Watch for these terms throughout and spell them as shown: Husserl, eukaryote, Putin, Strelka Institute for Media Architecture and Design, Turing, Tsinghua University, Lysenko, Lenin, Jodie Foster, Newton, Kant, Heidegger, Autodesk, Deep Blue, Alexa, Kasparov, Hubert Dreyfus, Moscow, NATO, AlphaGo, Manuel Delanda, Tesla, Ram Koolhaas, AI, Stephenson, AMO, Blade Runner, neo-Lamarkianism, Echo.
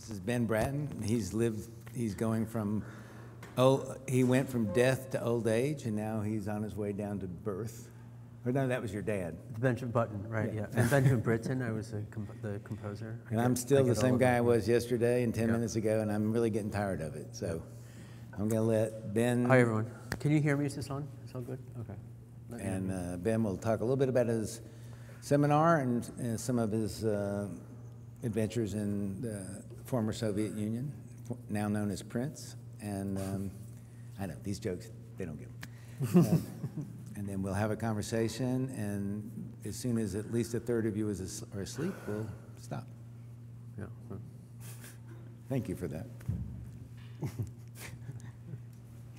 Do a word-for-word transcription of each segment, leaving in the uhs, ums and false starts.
This is Ben Bratton. He's lived, he's going from, oh, he went from death to old age, and now he's on his way down to birth. Or no, that was your dad. Benjamin Britten, right, yeah. yeah. And Benjamin Britten, I was a comp the composer. I and get, I'm still the same guy I was yesterday and ten yeah. minutes ago, and I'm really getting tired of it. So I'm going to let Ben. Hi, everyone. Can you hear me? Is this on? It's all good? Okay. Let and uh, Ben will talk a little bit about his seminar and, and some of his uh, adventures in the former Soviet Union, now known as Prince. And um, I know, these jokes, they don't get them. Um, And then we'll have a conversation, and as soon as at least a third of you is are asleep, we'll stop. Yeah. Thank you for that.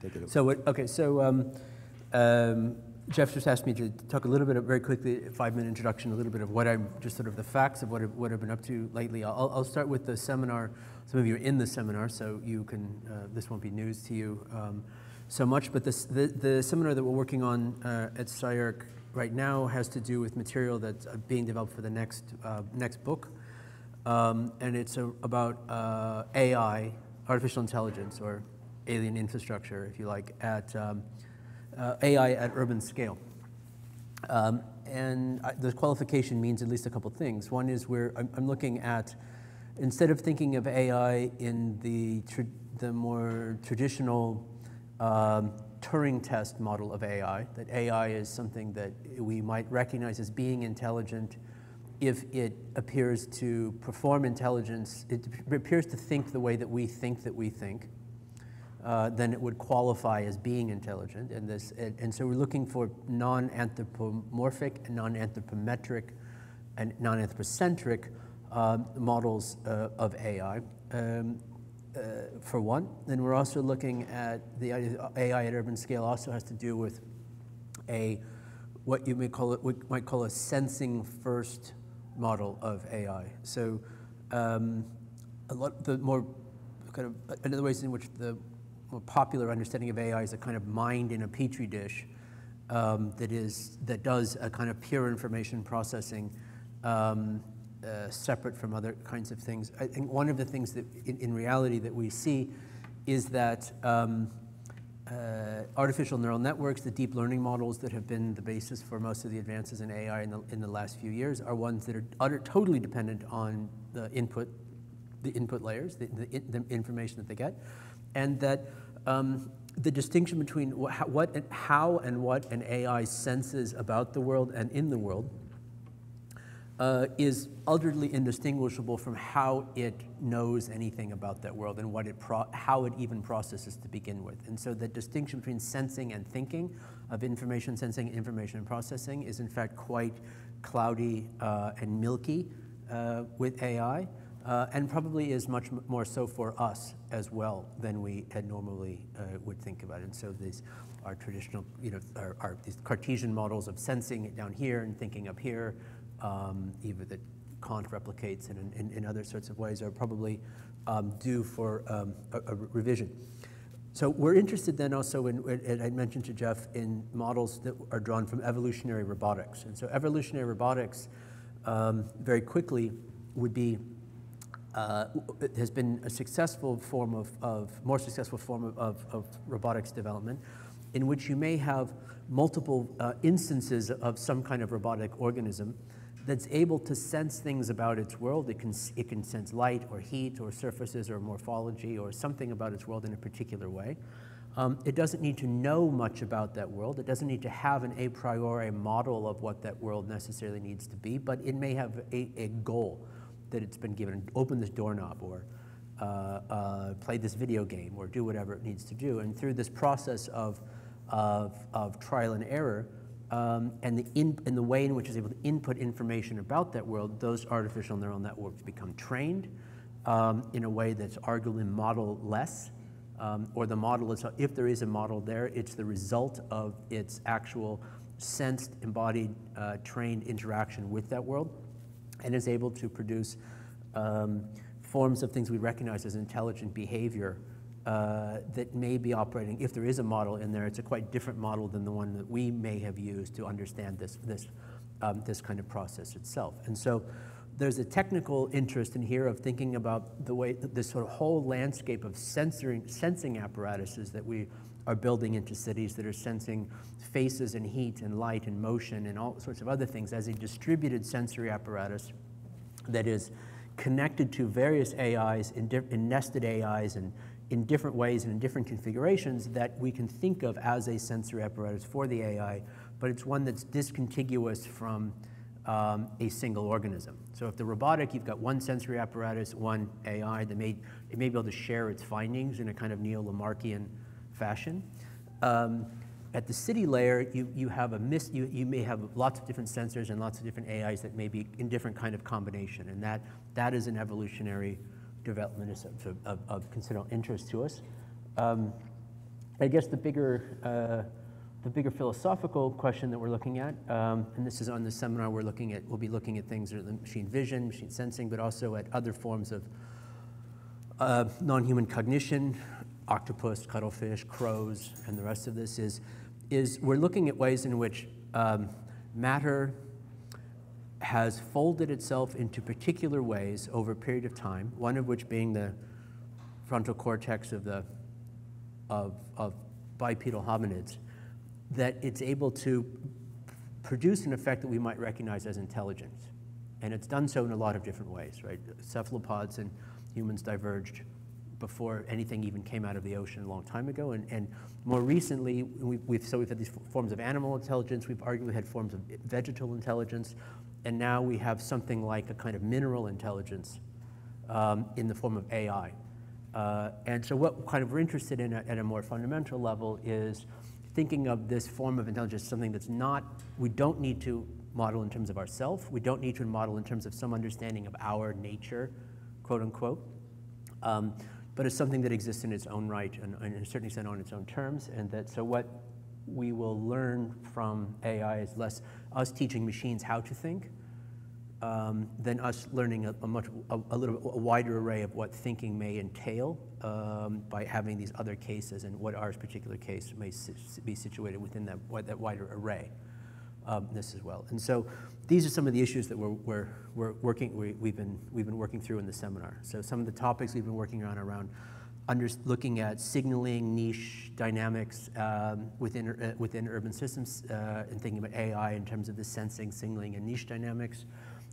Take it away. So what, okay, so um, um, Jeff just asked me to talk a little bit, of, very quickly, five-minute introduction, a little bit of what I'm, just sort of the facts of what I've, what I've been up to lately. I'll, I'll start with the seminar. Some of you are in the seminar, so you can, uh, this won't be news to you. Um, so much, but this, the, the seminar that we're working on uh, at S C I-Arc right now has to do with material that's being developed for the next, uh, next book, um, and it's a, about uh, A I, artificial intelligence, or alien infrastructure, if you like, at um, uh, A I at urban scale. Um, and I, the qualification means at least a couple things. One is where I'm, I'm looking at, instead of thinking of A I in the, tra the more traditional Um, Turing test model of A I, that A I is something that we might recognize as being intelligent if it appears to perform intelligence, it appears to think the way that we think that we think, uh, then it would qualify as being intelligent. And, this, and, and so we're looking for non-anthropomorphic, non-anthropometric, and non-anthropocentric uh, models uh, of A I. Um, Uh, for one, then we're also looking at the A I at urban scale also has to do with a what you may call it, what might call a sensing first model of A I. So um, a lot the more kind of another ways in which the more popular understanding of A I is a kind of mind in a petri dish um, that is that does a kind of pure information processing. Um, Uh, separate from other kinds of things. I think one of the things that in, in reality that we see is that um, uh, artificial neural networks, the deep learning models that have been the basis for most of the advances in A I in the, in the last few years are ones that are utter, totally dependent on the input, the input layers, the, the, in, the information that they get, and that um, the distinction between wh what and how and what an A I senses about the world and in the world Uh, is utterly indistinguishable from how it knows anything about that world and what it pro how it even processes to begin with. And so the distinction between sensing and thinking, of information sensing and information processing, is in fact quite cloudy uh, and milky uh, with A I, uh, and probably is much more so for us as well than we had normally uh, would think about it. And so these are traditional, you know, are, are these Cartesian models of sensing down here and thinking up here, Um, either that Kant replicates in, in, in other sorts of ways, are probably um, due for um, a, a revision. So we're interested then also in, and I mentioned to Jeff, in models that are drawn from evolutionary robotics. And so evolutionary robotics, um, very quickly, would be, uh, has been a successful form of, of more successful form of, of, of robotics development, in which you may have multiple uh, instances of some kind of robotic organism that's able to sense things about its world. It can, it can sense light or heat or surfaces or morphology or something about its world in a particular way. Um, it doesn't need to know much about that world. It doesn't need to have an a priori model of what that world necessarily needs to be, but it may have a, a goal that it's been given. Open this doorknob, or uh, uh, play this video game, or do whatever it needs to do. And through this process of, of, of trial and error, Um, and, the in, and the way in which it's able to input information about that world, those artificial neural networks become trained um, in a way that's arguably model-less, um, or the model is, if there is a model there, it's the result of its actual sensed, embodied, uh, trained interaction with that world, and is able to produce um, forms of things we recognize as intelligent behavior Uh, that may be operating, if there is a model in there, it's a quite different model than the one that we may have used to understand this, this, um, this kind of process itself. And so there's a technical interest in here of thinking about the way, this sort of whole landscape of sensoring, sensing apparatuses that we are building into cities that are sensing faces and heat and light and motion and all sorts of other things as a distributed sensory apparatus that is connected to various A Is and, and nested A Is and in different ways and in different configurations that we can think of as a sensory apparatus for the A I, but it's one that's discontiguous from Um, a single organism. So if the robotic, you've got one sensory apparatus, one A I, that may, it may be able to share its findings in a kind of neo-Lamarckian fashion. Um, at the city layer, you, you, have a mis you, you may have lots of different sensors and lots of different A Is that may be in different kind of combination, and that, that is an evolutionary development of, of, of considerable interest to us. Um, I guess the bigger uh, The bigger philosophical question that we're looking at, um, and this is on the seminar we're looking at, we'll be looking at things like machine vision, machine sensing, but also at other forms of uh, non-human cognition, octopus, cuttlefish, crows, and the rest of this is, is we're looking at ways in which um, matter has folded itself into particular ways over a period of time, one of which being the frontal cortex of, the, of, of bipedal hominids, that it's able to produce an effect that we might recognize as intelligence. And it's done so in a lot of different ways, right? Cephalopods and humans diverged before anything even came out of the ocean a long time ago. And, and more recently, we've, we've, so we've had these forms of animal intelligence, we've arguably had forms of vegetal intelligence, and now we have something like a kind of mineral intelligence um, in the form of A I. Uh, and so what kind of we're interested in at, at a more fundamental level is thinking of this form of intelligence as something that's not, we don't need to model in terms of ourself, we don't need to model in terms of some understanding of our nature, quote unquote, um, but it's something that exists in its own right and, and in a certain extent on its own terms, and that so what we will learn from A I is less us teaching machines how to think um, than us learning a, a much, a, a little a wider array of what thinking may entail Um, by having these other cases and what our particular case may si be situated within that, that wider array um, this as well. And so these are some of the issues that we're, we're, we're working, we, we've, been, we've been working through in the seminar. So some of the topics we've been working on around under, looking at signaling, niche dynamics um, within, uh, within urban systems uh, and thinking about A I in terms of the sensing, signaling, and niche dynamics,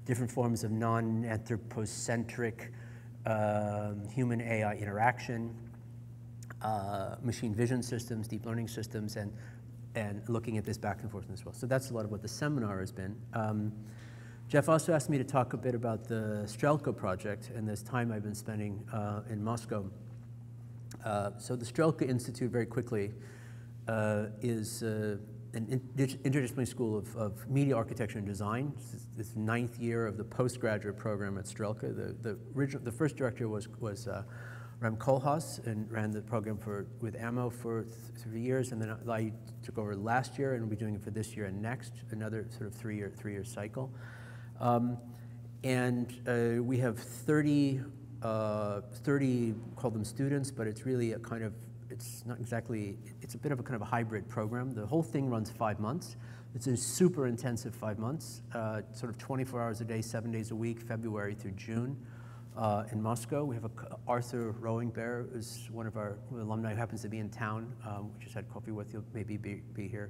different forms of non-anthropocentric Um, human A I interaction, uh, machine vision systems, deep learning systems, and, and looking at this back and forth as well. So that's a lot of what the seminar has been. Um, Jeff also asked me to talk a bit about the Strelka project and this time I've been spending uh, in Moscow. Uh, so the Strelka Institute, very quickly, uh, is uh, an interdisciplinary school of, of media architecture and design. This is this ninth year of the postgraduate program at Strelka. The, the, original, the first director was, was uh, Ram Koolhaas and ran the program for, with A M O for th three years, and then I took over last year and will be doing it for this year and next, another sort of three-year three-year cycle. Um, and uh, we have thirty, uh, thirty, call them students, but it's really a kind of It's not exactly, it's a bit of a kind of a hybrid program. The whole thing runs five months. It's a super intensive five months, uh, sort of twenty-four hours a day, seven days a week, February through June uh, in Moscow. We have a, Arthur Roingbear, who's one of our alumni who happens to be in town. Um, we just had coffee with you, maybe be, be here.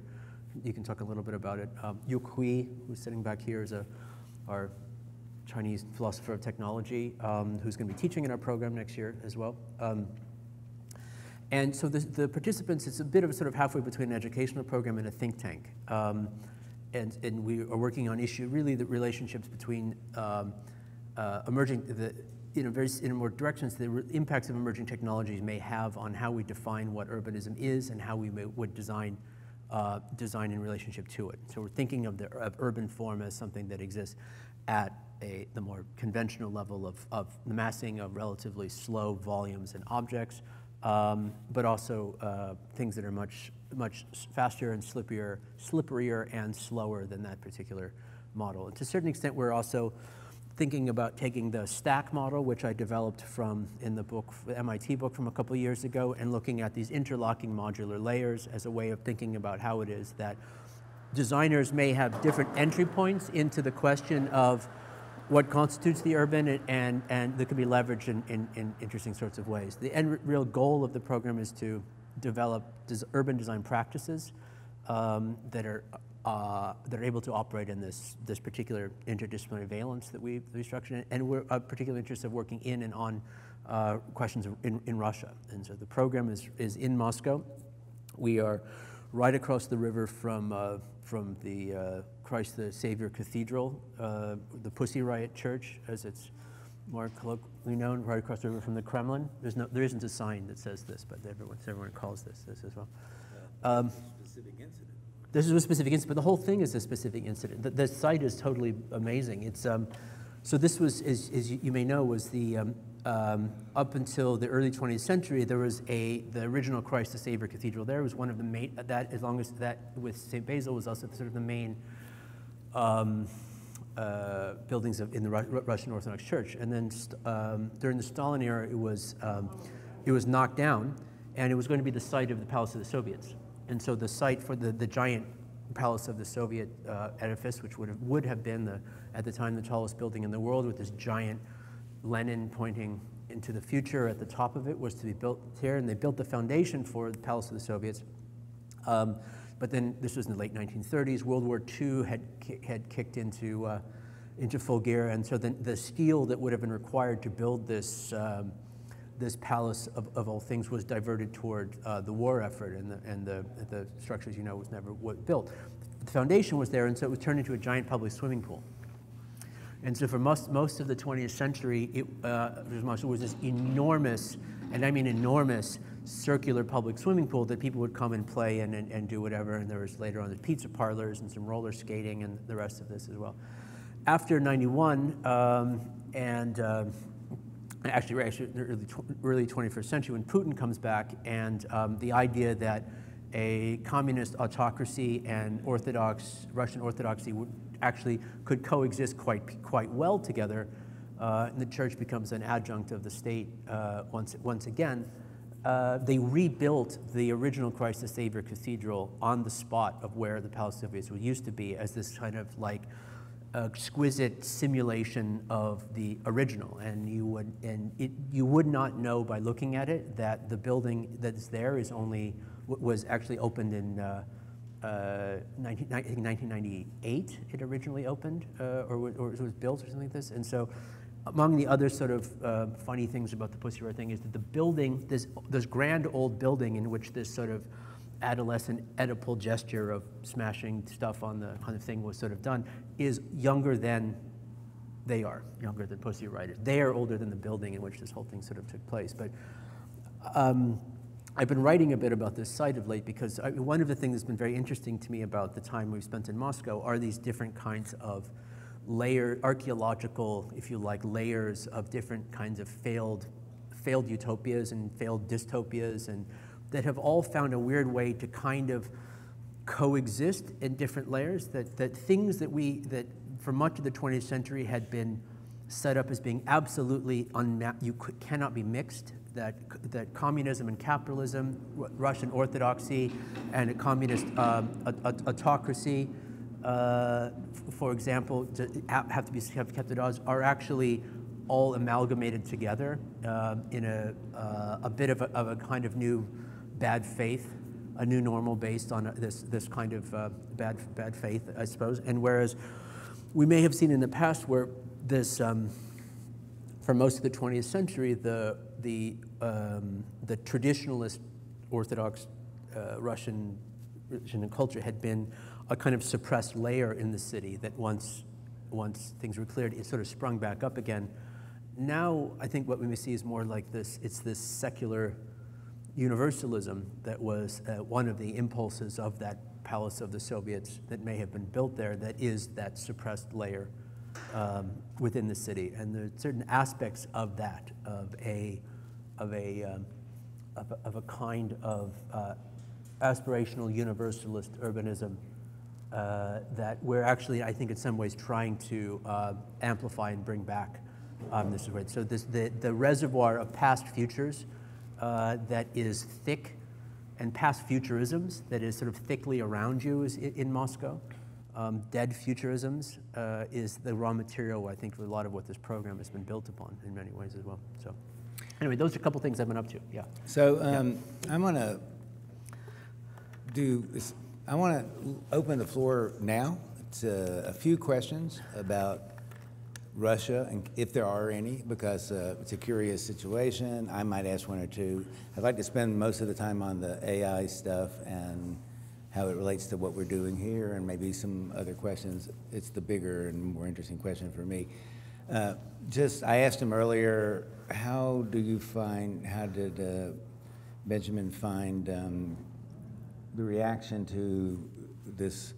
You can talk a little bit about it. Um, Yuk Hui, who's sitting back here, is a, our Chinese philosopher of technology um, who's going to be teaching in our program next year as well. Um, And so the, the participants, it's a bit of a sort of halfway between an educational program and a think tank. Um, and, and we are working on issue, really the relationships between um, uh, emerging, the, you know, various, in more directions, the impacts of emerging technologies may have on how we define what urbanism is and how we may, would design, uh, design in relationship to it. So we're thinking of the of urban form as something that exists at a, the more conventional level of, of massing of relatively slow volumes and objects, Um, but also uh, things that are much, much faster and slippier, slipperier and slower than that particular model. And to a certain extent, we're also thinking about taking the stack model, which I developed from in the book, the M I T book from a couple of years ago, and looking at these interlocking modular layers as a way of thinking about how it is that designers may have different entry points into the question of what constitutes the urban, and, and that can be leveraged in, in, in interesting sorts of ways. The end real goal of the program is to develop des urban design practices um, that are uh, that are able to operate in this this particular interdisciplinary valence that we've restructured, and we're a particular interest of working in and on uh, questions of in, in Russia. And so the program is is in Moscow. We are right across the river from uh, from the uh, Christ the Savior Cathedral, uh, the Pussy Riot Church, as it's more colloquially known, right across the river from the Kremlin. There's no, there isn't a sign that says this, but everyone, everyone calls this this as well. Um, this is a specific incident. This is a specific incident, but the whole thing is a specific incident. The, the site is totally amazing. It's um, so this was, as, as you may know, was the um, um, up until the early twentieth century, there was a the original Christ the Savior Cathedral. There was one of the main that, as long as that with Saint Basil, was also sort of the main. Um, uh, buildings of, in the Ru Russian Orthodox Church, and then um, during the Stalin era, it was um, it was knocked down, and it was going to be the site of the Palace of the Soviets. And so the site for the the giant Palace of the Soviet uh, edifice, which would have, would have been the at the time the tallest building in the world, with this giant Lenin pointing into the future at the top of it, was to be built here, and they built the foundation for the Palace of the Soviets. Um, But then this was in the late nineteen thirties. World War Two had had kicked into uh, into full gear, and so the, the steel that would have been required to build this um, this palace of, of all things was diverted toward uh, the war effort, and the and the the structures, you know, was never built. The foundation was there, and so it was turned into a giant public swimming pool. And so for most most of the twentieth century, it uh, was this enormous, and I mean enormous, circular public swimming pool that people would come and play in and, and do whatever, and there was later on the pizza parlors and some roller skating and the rest of this as well. After ninety-one, um, and uh, actually, actually early, early twenty-first century, when Putin comes back, and um, the idea that a communist autocracy and Orthodox, Russian Orthodoxy would actually could coexist quite, quite well together, uh, and the church becomes an adjunct of the state uh, once, once again. Uh, they rebuilt the original Christ the Savior Cathedral on the spot of where the Palace of Soviets used to be, as this kind of like exquisite simulation of the original. And you would and it, you would not know by looking at it that the building that's there is only was actually opened in uh, uh, nineteen ninety-eight. It originally opened uh, or, or it was built or something like this, and so. Among the other sort of uh, funny things about the Pussy Riot thing is that the building, this, this grand old building in which this sort of adolescent Oedipal gesture of smashing stuff on the kind of thing was sort of done, is younger than they are, younger than Pussy Riot. They are older than the building in which this whole thing sort of took place. But um, I've been writing a bit about this site of late because I, one of the things that's been very interesting to me about the time we've spent in Moscow are these different kinds of layer, archaeological, if you like, layers of different kinds of failed, failed utopias and failed dystopias, and that have all found a weird way to kind of coexist in different layers. That that things that we that for much of the twentieth century had been set up as being absolutely unmapped, you could, cannot be mixed. That that communism and capitalism, Russian Orthodoxy, and a communist um, autocracy. Uh, for example, to have to be kept at odds, are actually all amalgamated together uh, in a, uh, a bit of a, of a kind of new bad faith, a new normal based on this this kind of uh, bad bad faith, I suppose. And whereas we may have seen in the past where this, um, for most of the twentieth century, the the um, the traditionalist Orthodox uh, Russian Russian culture had been a kind of suppressed layer in the city that once, once things were cleared, it sort of sprung back up again. Now, I think what we may see is more like this, it's this secular universalism that was uh, one of the impulses of that Palace of the Soviets that may have been built there, that is that suppressed layer um, within the city. And there are certain aspects of that, of a, of a, um, of, a of a kind of uh, aspirational universalist urbanism Uh, that we're actually, I think, in some ways, trying to uh, amplify and bring back. Um, this is right. So this, the the reservoir of past futures uh, that is thick, and past futurisms that is sort of thickly around you is in, in Moscow, um, dead futurisms uh, is the raw material, I think, for a lot of what this program has been built upon in many ways as well. So anyway, those are a couple things I've been up to, yeah. So um, yeah. I'm going to do this. I want to open the floor now to a few questions about Russia, and if there are any, because uh, it's a curious situation. I might ask one or two. I'd like to spend most of the time on the A I stuff and how it relates to what we're doing here, and maybe some other questions. It's the bigger and more interesting question for me. Uh, just, I asked him earlier, how do you find, how did uh, Benjamin find um, the reaction to this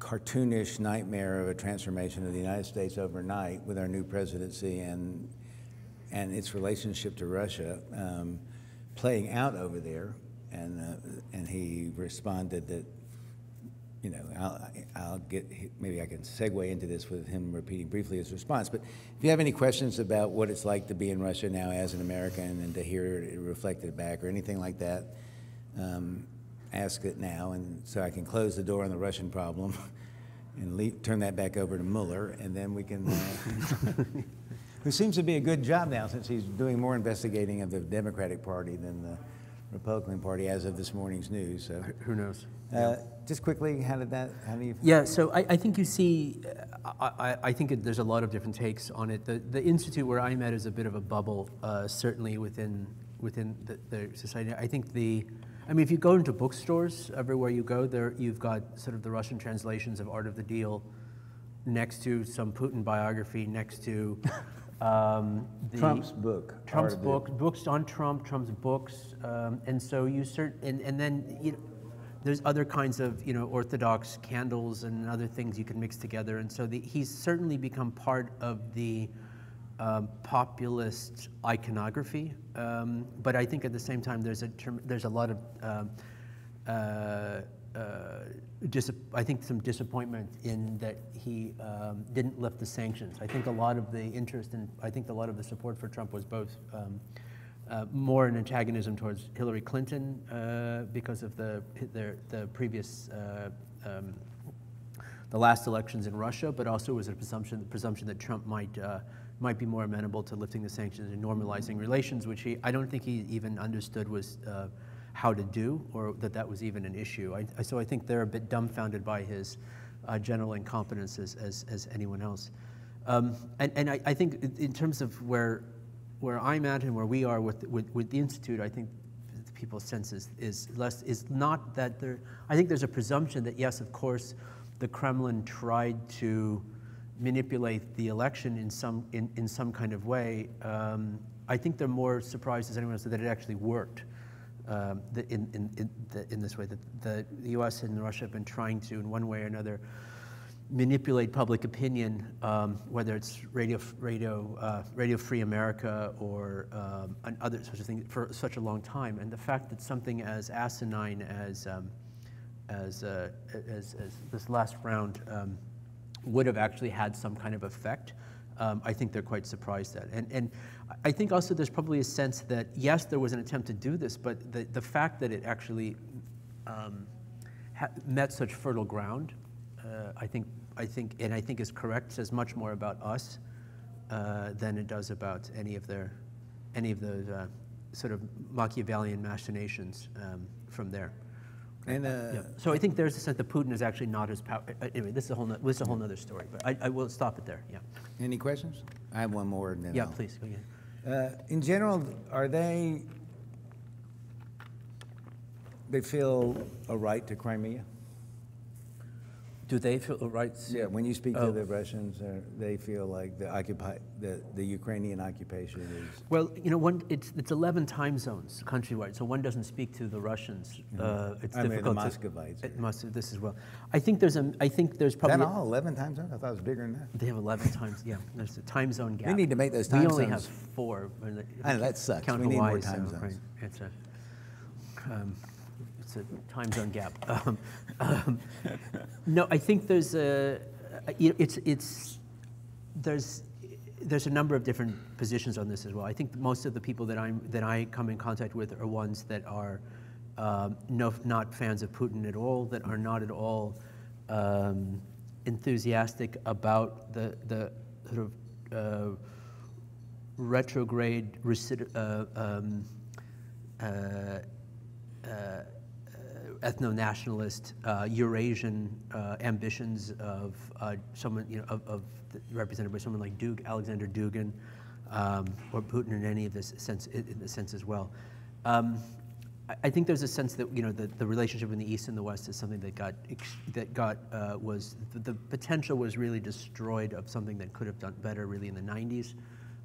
cartoonish nightmare of a transformation of the United States overnight with our new presidency and and its relationship to Russia um, playing out over there? And uh, and he responded that, you know, I'll, I'll get, maybe I can segue into this with him repeating briefly his response. But if you have any questions about what it's like to be in Russia now as an American and to hear it reflected back or anything like that, um, ask it now. And so I can close the door on the Russian problem and leave, turn that back over to Mueller, and then we can, uh, who seems to be a good job now since he's doing more investigating of the Democratic Party than the Republican Party as of this morning's news. So who knows? Uh, just quickly, how did that, how do you? Yeah, so I, I think you see, I, I, I think it, there's a lot of different takes on it. The, the institute where I'm at is a bit of a bubble, uh, certainly within within the, the society. I think the, I mean, if you go into bookstores, everywhere you go, there you've got sort of the Russian translations of Art of the Deal next to some Putin biography, next to um, the Trump's book. Trump's book, books on Trump, Trump's books. Um, and so you cert, and, and then, you know, there's other kinds of, you know, Orthodox candles and other things you can mix together. And so the, he's certainly become part of the um, populist iconography. Um, but I think at the same time, there's a term, there's a lot of, um, uh, uh, dis I think some disappointment in that he um, didn't lift the sanctions. I think a lot of the interest and I think a lot of the support for Trump was both um, Uh, more an antagonism towards Hillary Clinton uh, because of the the, the previous uh, um, the last elections in Russia, but also was a presumption the presumption that Trump might uh, might be more amenable to lifting the sanctions and normalizing relations, which he I don't think he even understood was uh, how to do or that that was even an issue. I, I, so I think they're a bit dumbfounded by his uh, general incompetence as, as as anyone else, um, and and I, I think in terms of where. Where I'm at and where we are with, with, with the Institute, I think the people's sense is, is, less, is not that there, I think there's a presumption that yes, of course, the Kremlin tried to manipulate the election in some, in, in some kind of way. Um, I think they're more surprised as anyone else that it actually worked um, that in, in, in, the, in this way, that the, the U S and Russia have been trying to, in one way or another, manipulate public opinion, um, whether it's Radio Radio uh, Radio Free America or um, and other sorts of things for such a long time, and the fact that something as asinine as um, as, uh, as as this last round um, would have actually had some kind of effect, um, I think they're quite surprised at. And and I think also there's probably a sense that yes, there was an attempt to do this, but the the fact that it actually um, ha met such fertile ground. Uh, I think, I think, and I think is correct, says much more about us uh, than it does about any of their, any of those uh, sort of Machiavellian machinations um, from there. And uh, yeah. So I think there's a sense that Putin is actually not as powerful. Anyway, this is a whole, no this is a whole other story, but I, I will stop it there, yeah. Any questions? I have one more. And then yeah, I'll... please, go ahead. Uh, in general, are they, they feel a right to Crimea? Do they feel rights? Yeah, when you speak oh. to the Russians, uh, they feel like the occupy the, the Ukrainian occupation is. Well, you know, one it's it's eleven time zones countrywide, so one doesn't speak to the Russians. Mm-hmm. uh, it's I difficult. Mean, the Moscovites. To, it must this as well. I think there's a. I think there's probably. Is that all eleven time zones? I thought it was bigger than that. They have eleven times. Yeah, there's a time zone gap. We need to make those time zones. We only zones. have four. I know that sucks. We need more time so, zones. Right, it's a. Um, A time zone gap. Um, um, no, I think there's a it's it's there's there's a number of different positions on this as well. I think most of the people that I'm that I come in contact with are ones that are um, no, not fans of Putin at all, that are not at all um, enthusiastic about the, the sort of uh, retrograde recid uh, um, uh, uh, ethno-nationalist uh, Eurasian uh, ambitions of uh, someone, you know, of, of the, represented by someone like Dug, Alexander Dugin, um, or Putin in any of this sense, in the sense as well. Um, I, I think there's a sense that, you know, the, the relationship in the East and the West is something that got that got uh, was the, the potential was really destroyed of something that could have done better really in the nineties,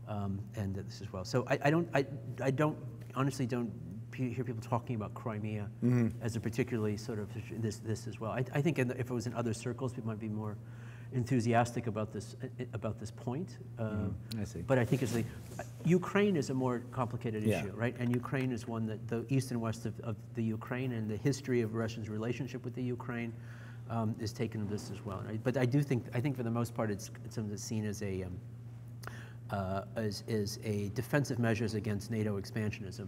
um, and this as well. So I, I don't, I, I don't honestly don't. You hear people talking about Crimea mm-hmm. as a particularly sort of this this as well. I, I think in the, if it was in other circles, people might be more enthusiastic about this about this point. Um, mm, I see. But I think it's like, Ukraine is a more complicated yeah. issue, right? And Ukraine is one that the east and west of, of the Ukraine and the history of Russia's relationship with the Ukraine um, is taken of this as well. Right? But I do think I think for the most part, it's, it's something that's seen as a um, uh, as is a defensive measures against NATO expansionism.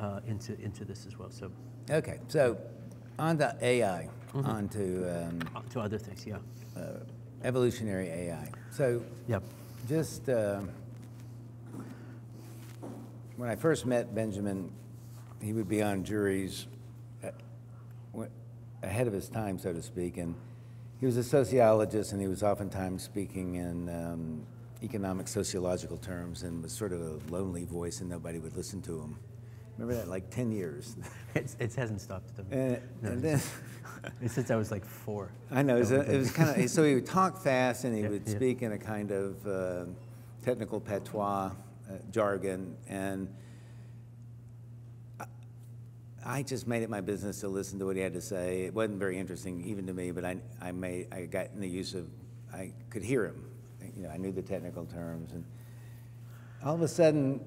Uh, into into this as well. So okay, so on to A I, mm-hmm. on to um, to other things, yeah. Uh, evolutionary A I. So yep. just uh, when I first met Benjamin, he would be on juries at, ahead of his time, so to speak, and he was a sociologist, and he was oftentimes speaking in um, economic sociological terms, and was sort of a lonely voice, and nobody would listen to him. Remember that, like ten years. It's, it hasn't stopped. And, no, and then, since I was like four. I know. It was, a, it was kind of, so he would talk fast, and he yeah, would yeah. speak in a kind of uh, technical patois, uh, jargon. And I, I just made it my business to listen to what he had to say. It wasn't very interesting even to me, but I, I, made, I got in the use of, I could hear him. You know, I knew the technical terms. And all of a sudden,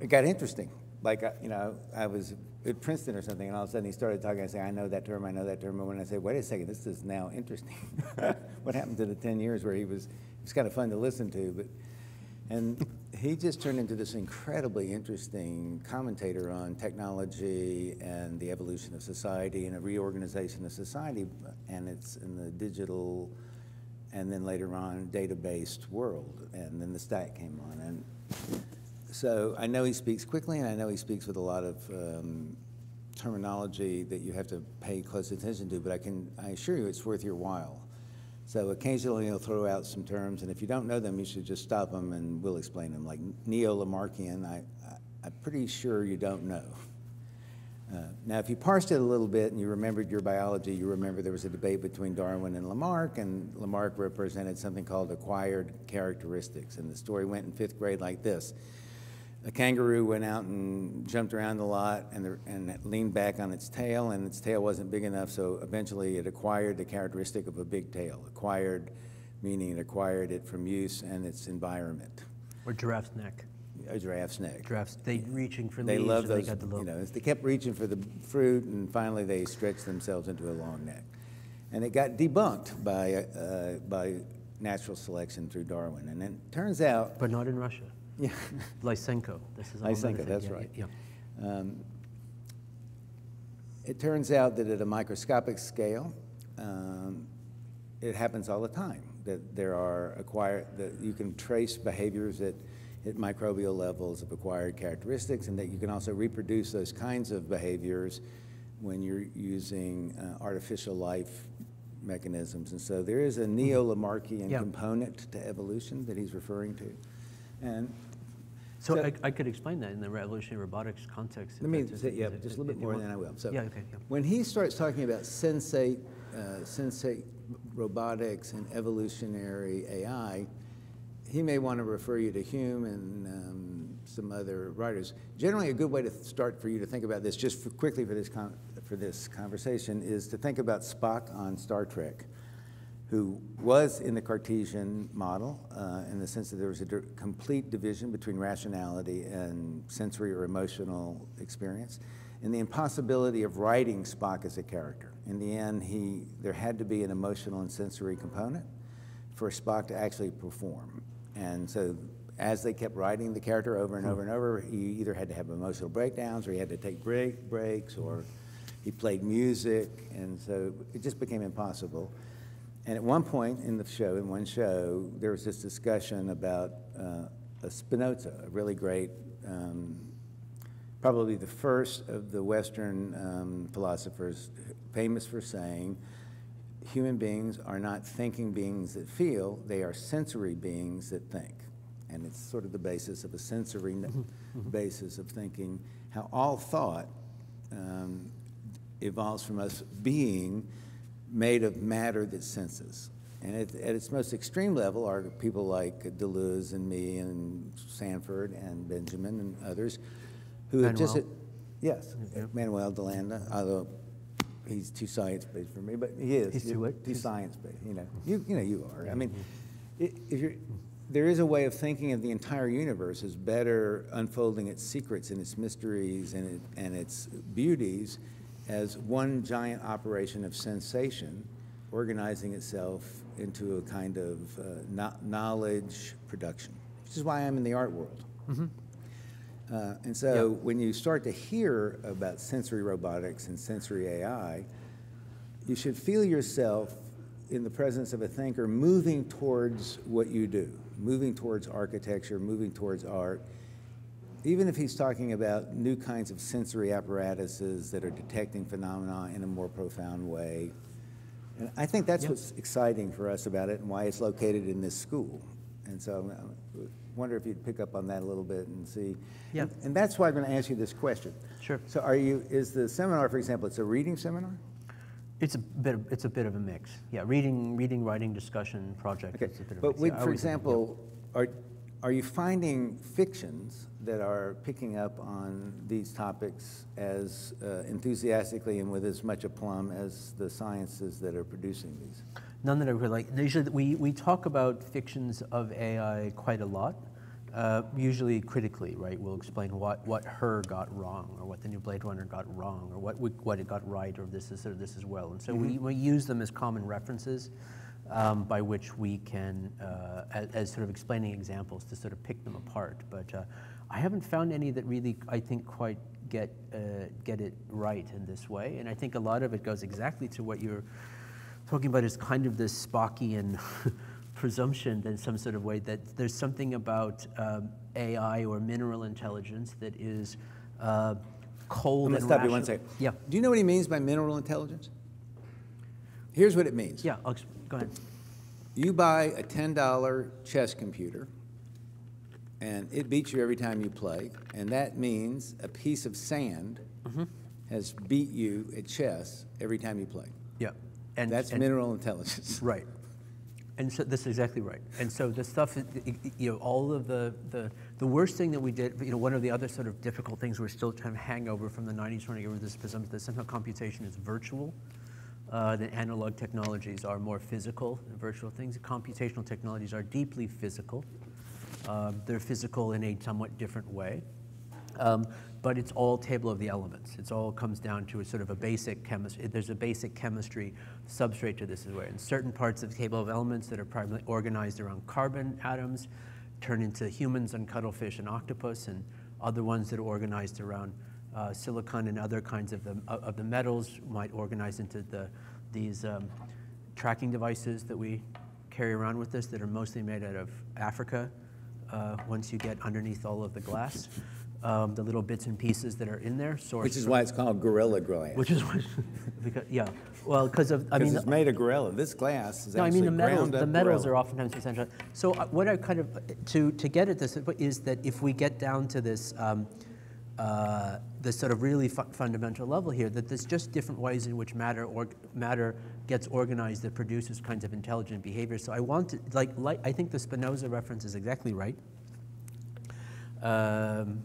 it got interesting. Like, you know, I was at Princeton or something, and all of a sudden he started talking. I say, I know that term, I know that term. And when I say, wait a second, this is now interesting. What happened to the ten years where he was, it was kind of fun to listen to, but, and he just turned into this incredibly interesting commentator on technology and the evolution of society and a reorganization of society, and it's in the digital, and then later on, data-based world. And then the stack came on. And so I know he speaks quickly, and I know he speaks with a lot of um, terminology that you have to pay close attention to, but I can I assure you it's worth your while. So occasionally he'll throw out some terms, and if you don't know them, you should just stop them, and we'll explain them. Like neo-Lamarkian, I, I, I'm pretty sure you don't know. Uh, now, if you parsed it a little bit and you remembered your biology, you remember there was a debate between Darwin and Lamarck, and Lamarck represented something called acquired characteristics. And the story went in fifth grade like this. A kangaroo went out and jumped around a lot and, the, and leaned back on its tail, and its tail wasn't big enough, so eventually it acquired the characteristic of a big tail. Acquired, meaning it acquired it from use and its environment. Or giraffe's neck. A giraffe's neck. Giraffes, they reaching for leaves. They love those, they got the little... you know, they kept reaching for the fruit, and finally they stretched themselves into a long neck. And it got debunked by, uh, by natural selection through Darwin. And it turns out... But not in Russia. Yeah, Lysenko. This is Lysenko. That's yeah, right. Yeah. Um, it turns out that at a microscopic scale, um, it happens all the time. That there are acquired that you can trace behaviors at, at microbial levels of acquired characteristics, and that you can also reproduce those kinds of behaviors when you're using uh, artificial life mechanisms. And so there is a neo-Lamarckian yeah. component to evolution that he's referring to. And so, so I, I could explain that in the revolutionary robotics context. Let me say, yeah, just a little bit more, and then I will. So yeah, okay, yeah. When he starts talking about sensate, uh, sensate robotics and evolutionary A I, he may want to refer you to Hume and um, some other writers. Generally, a good way to start for you to think about this, just for quickly for this con for this conversation, is to think about Spock on Star Trek, who was in the Cartesian model uh, in the sense that there was a di complete division between rationality and sensory or emotional experience, and the impossibility of writing Spock as a character. In the end, he, there had to be an emotional and sensory component for Spock to actually perform. And so as they kept writing the character over and over and over, he either had to have emotional breakdowns or he had to take break, breaks or he played music, and so it just became impossible. And at one point in the show, in one show, there was this discussion about uh, a Spinoza, a really great, um, probably the first of the Western um, philosophers, famous for saying, human beings are not thinking beings that feel, they are sensory beings that think. And it's sort of the basis of a sensory basis of thinking, how all thought um, evolves from us being made of matter that senses. And it, at its most extreme level are people like Deleuze and me and Sanford and Benjamin and others who Manuel. have just, yes, yep. Manuel Delanda, although he's too science-based for me, but he is. He's too what? Too science-based, you know. You, you know you are. I mean, if you're, there is a way of thinking of the entire universe as better unfolding its secrets and its mysteries and, it, and its beauties as one giant operation of sensation organizing itself into a kind of uh, no knowledge production, which is why I'm in the art world. Mm-hmm. Uh, and so yeah. when you start to hear about sensory robotics and sensory A I, you should feel yourself in the presence of a thinker moving towards what you do, moving towards architecture, moving towards art, even if he's talking about new kinds of sensory apparatuses that are detecting phenomena in a more profound way. And I think that's yeah. what's exciting for us about it and why it's located in this school. And so I wonder if you'd pick up on that a little bit and see. Yeah. And, and that's why I'm going to ask you this question. Sure. So are you, is the seminar, for example, it's a reading seminar? It's a bit of, it's a bit of a mix. Yeah, reading, reading, writing, discussion, project. Okay. It's a bit of a mix. But yeah, for example, yeah. are, are you finding fictions that are picking up on these topics as uh, enthusiastically and with as much aplomb as the sciences that are producing these? None that I really like. Usually we, we talk about fictions of A I quite a lot, uh, usually critically, right? We'll explain what, what her got wrong, or what the new Blade Runner got wrong, or what, we, what it got right, or this is, or this is well. And so mm-hmm. we, we use them as common references um, by which we can, uh, as, as sort of explaining examples to sort of pick them apart. But uh, I haven't found any that really, I think, quite get, uh, get it right in this way. And I think a lot of it goes exactly to what you're talking about, is kind of this Spockian presumption in some sort of way that there's something about um, A I or mineral intelligence that is uh, cold and rational. I'm gonna stop you one second. Yeah. Do you know what he means by mineral intelligence? Here's what it means. Yeah, I'll, go ahead. You buy a ten dollar chess computer, and it beats you every time you play, and that means a piece of sand mm-hmm. has beat you at chess every time you play. Yeah. And, that's and, mineral intelligence. Right. And so that's exactly right. And so the stuff, you know, all of the, the, the worst thing that we did, you know, one of the other sort of difficult things we're still trying to hang over from the nineties, trying to get rid of this presumption that somehow computation is virtual, uh, that analog technologies are more physical than virtual things. Computational technologies are deeply physical. Uh, they're physical in a somewhat different way. Um, but it's all table of the elements. It's all comes down to a sort of a basic chemistry. There's a basic chemistry substrate to this as well. And certain parts of the table of elements that are primarily organized around carbon atoms turn into humans and cuttlefish and octopus, and other ones that are organized around uh, silicon and other kinds of the, of the metals might organize into the, these um, tracking devices that we carry around with us that are mostly made out of Africa uh, once you get underneath all of the glass. Um, the little bits and pieces that are in there, which is why it's called gorilla glass. Which is why, because, yeah, well, because of I mean, it's the, made of gorilla. This glass is no, actually I mean the metals. The metals gorilla. are oftentimes essential. So uh, what I kind of to to get at this is that if we get down to this um, uh, this sort of really fu fundamental level here, that there's just different ways in which matter or matter gets organized that produces kinds of intelligent behavior. So I want to, like, like I think the Spinoza reference is exactly right. Um,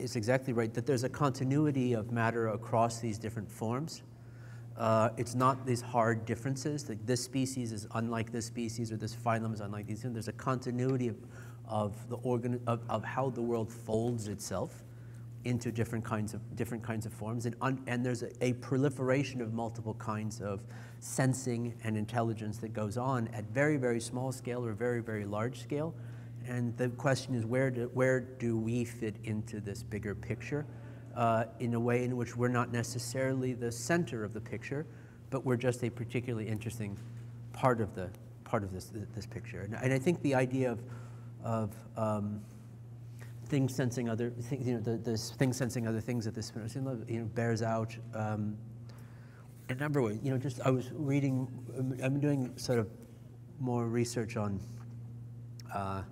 It's exactly right, that there's a continuity of matter across these different forms. Uh, it's not these hard differences, like this species is unlike this species, or this phylum is unlike these. There's a continuity of, of, the organ, of, of how the world folds itself into different kinds of, different kinds of forms. And, un, and there's a, a proliferation of multiple kinds of sensing and intelligence that goes on at very, very small scale or very, very large scale. And the question is, where do, where do we fit into this bigger picture uh, in a way in which we're not necessarily the center of the picture, but we're just a particularly interesting part of the part of this this picture. And, and I think the idea of of um, things sensing other things, you know, the, this thing sensing other things at this point, you know, bears out um, a number of ways. You know, just I was reading, I'm doing sort of more research on uh,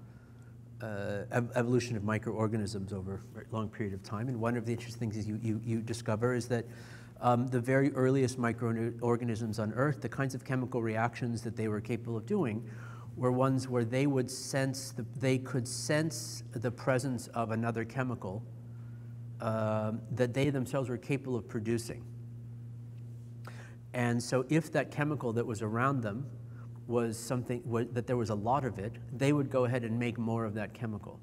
uh, evolution of microorganisms over a long period of time, and one of the interesting things is you you, you discover is that Um, the very earliest microorganisms on Earth, the kinds of chemical reactions that they were capable of doing were ones where they would sense, the, they could sense the presence of another chemical um, that they themselves were capable of producing. And so if that chemical that was around them was something, was, that there was a lot of it, they would go ahead and make more of that chemical.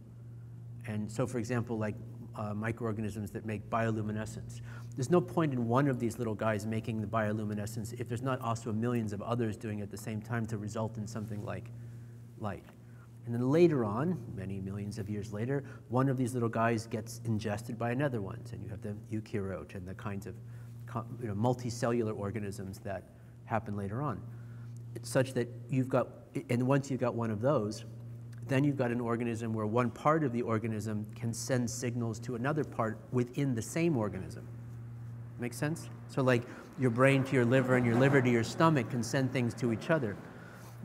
And so for example, like Uh, microorganisms that make bioluminescence. There's no point in one of these little guys making the bioluminescence if there's not also millions of others doing it at the same time to result in something like light. And then later on, many millions of years later, one of these little guys gets ingested by another one. And you have the eukaryote and the kinds of you know, multicellular organisms that happen later on. It's such that you've got, and once you've got one of those, then you've got an organism where one part of the organism can send signals to another part within the same organism. Make sense? So like your brain to your liver and your liver to your stomach can send things to each other.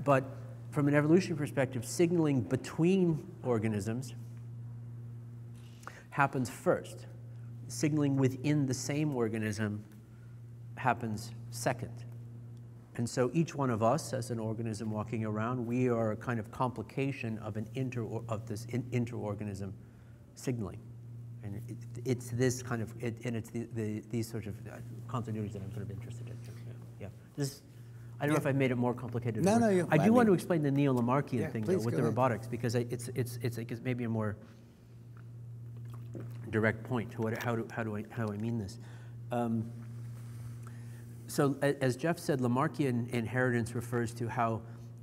But from an evolutionary perspective, signaling between organisms happens first. Signaling within the same organism happens second. And so each one of us, as an organism walking around, we are a kind of complication of an inter of this in interorganism signaling, and it, it's this kind of it, and it's the, the these sorts of continuities that I'm sort of interested in. Yeah, this I don't yeah. know if I made it more complicated. No, no, you, I do I mean, want to explain the neo-Lamarckian yeah, thing though, with the ahead. robotics because I, it's it's it's like it's maybe a more direct point to what how do how do I how I mean this. Um, So as Jeff said, Lamarckian inheritance refers to how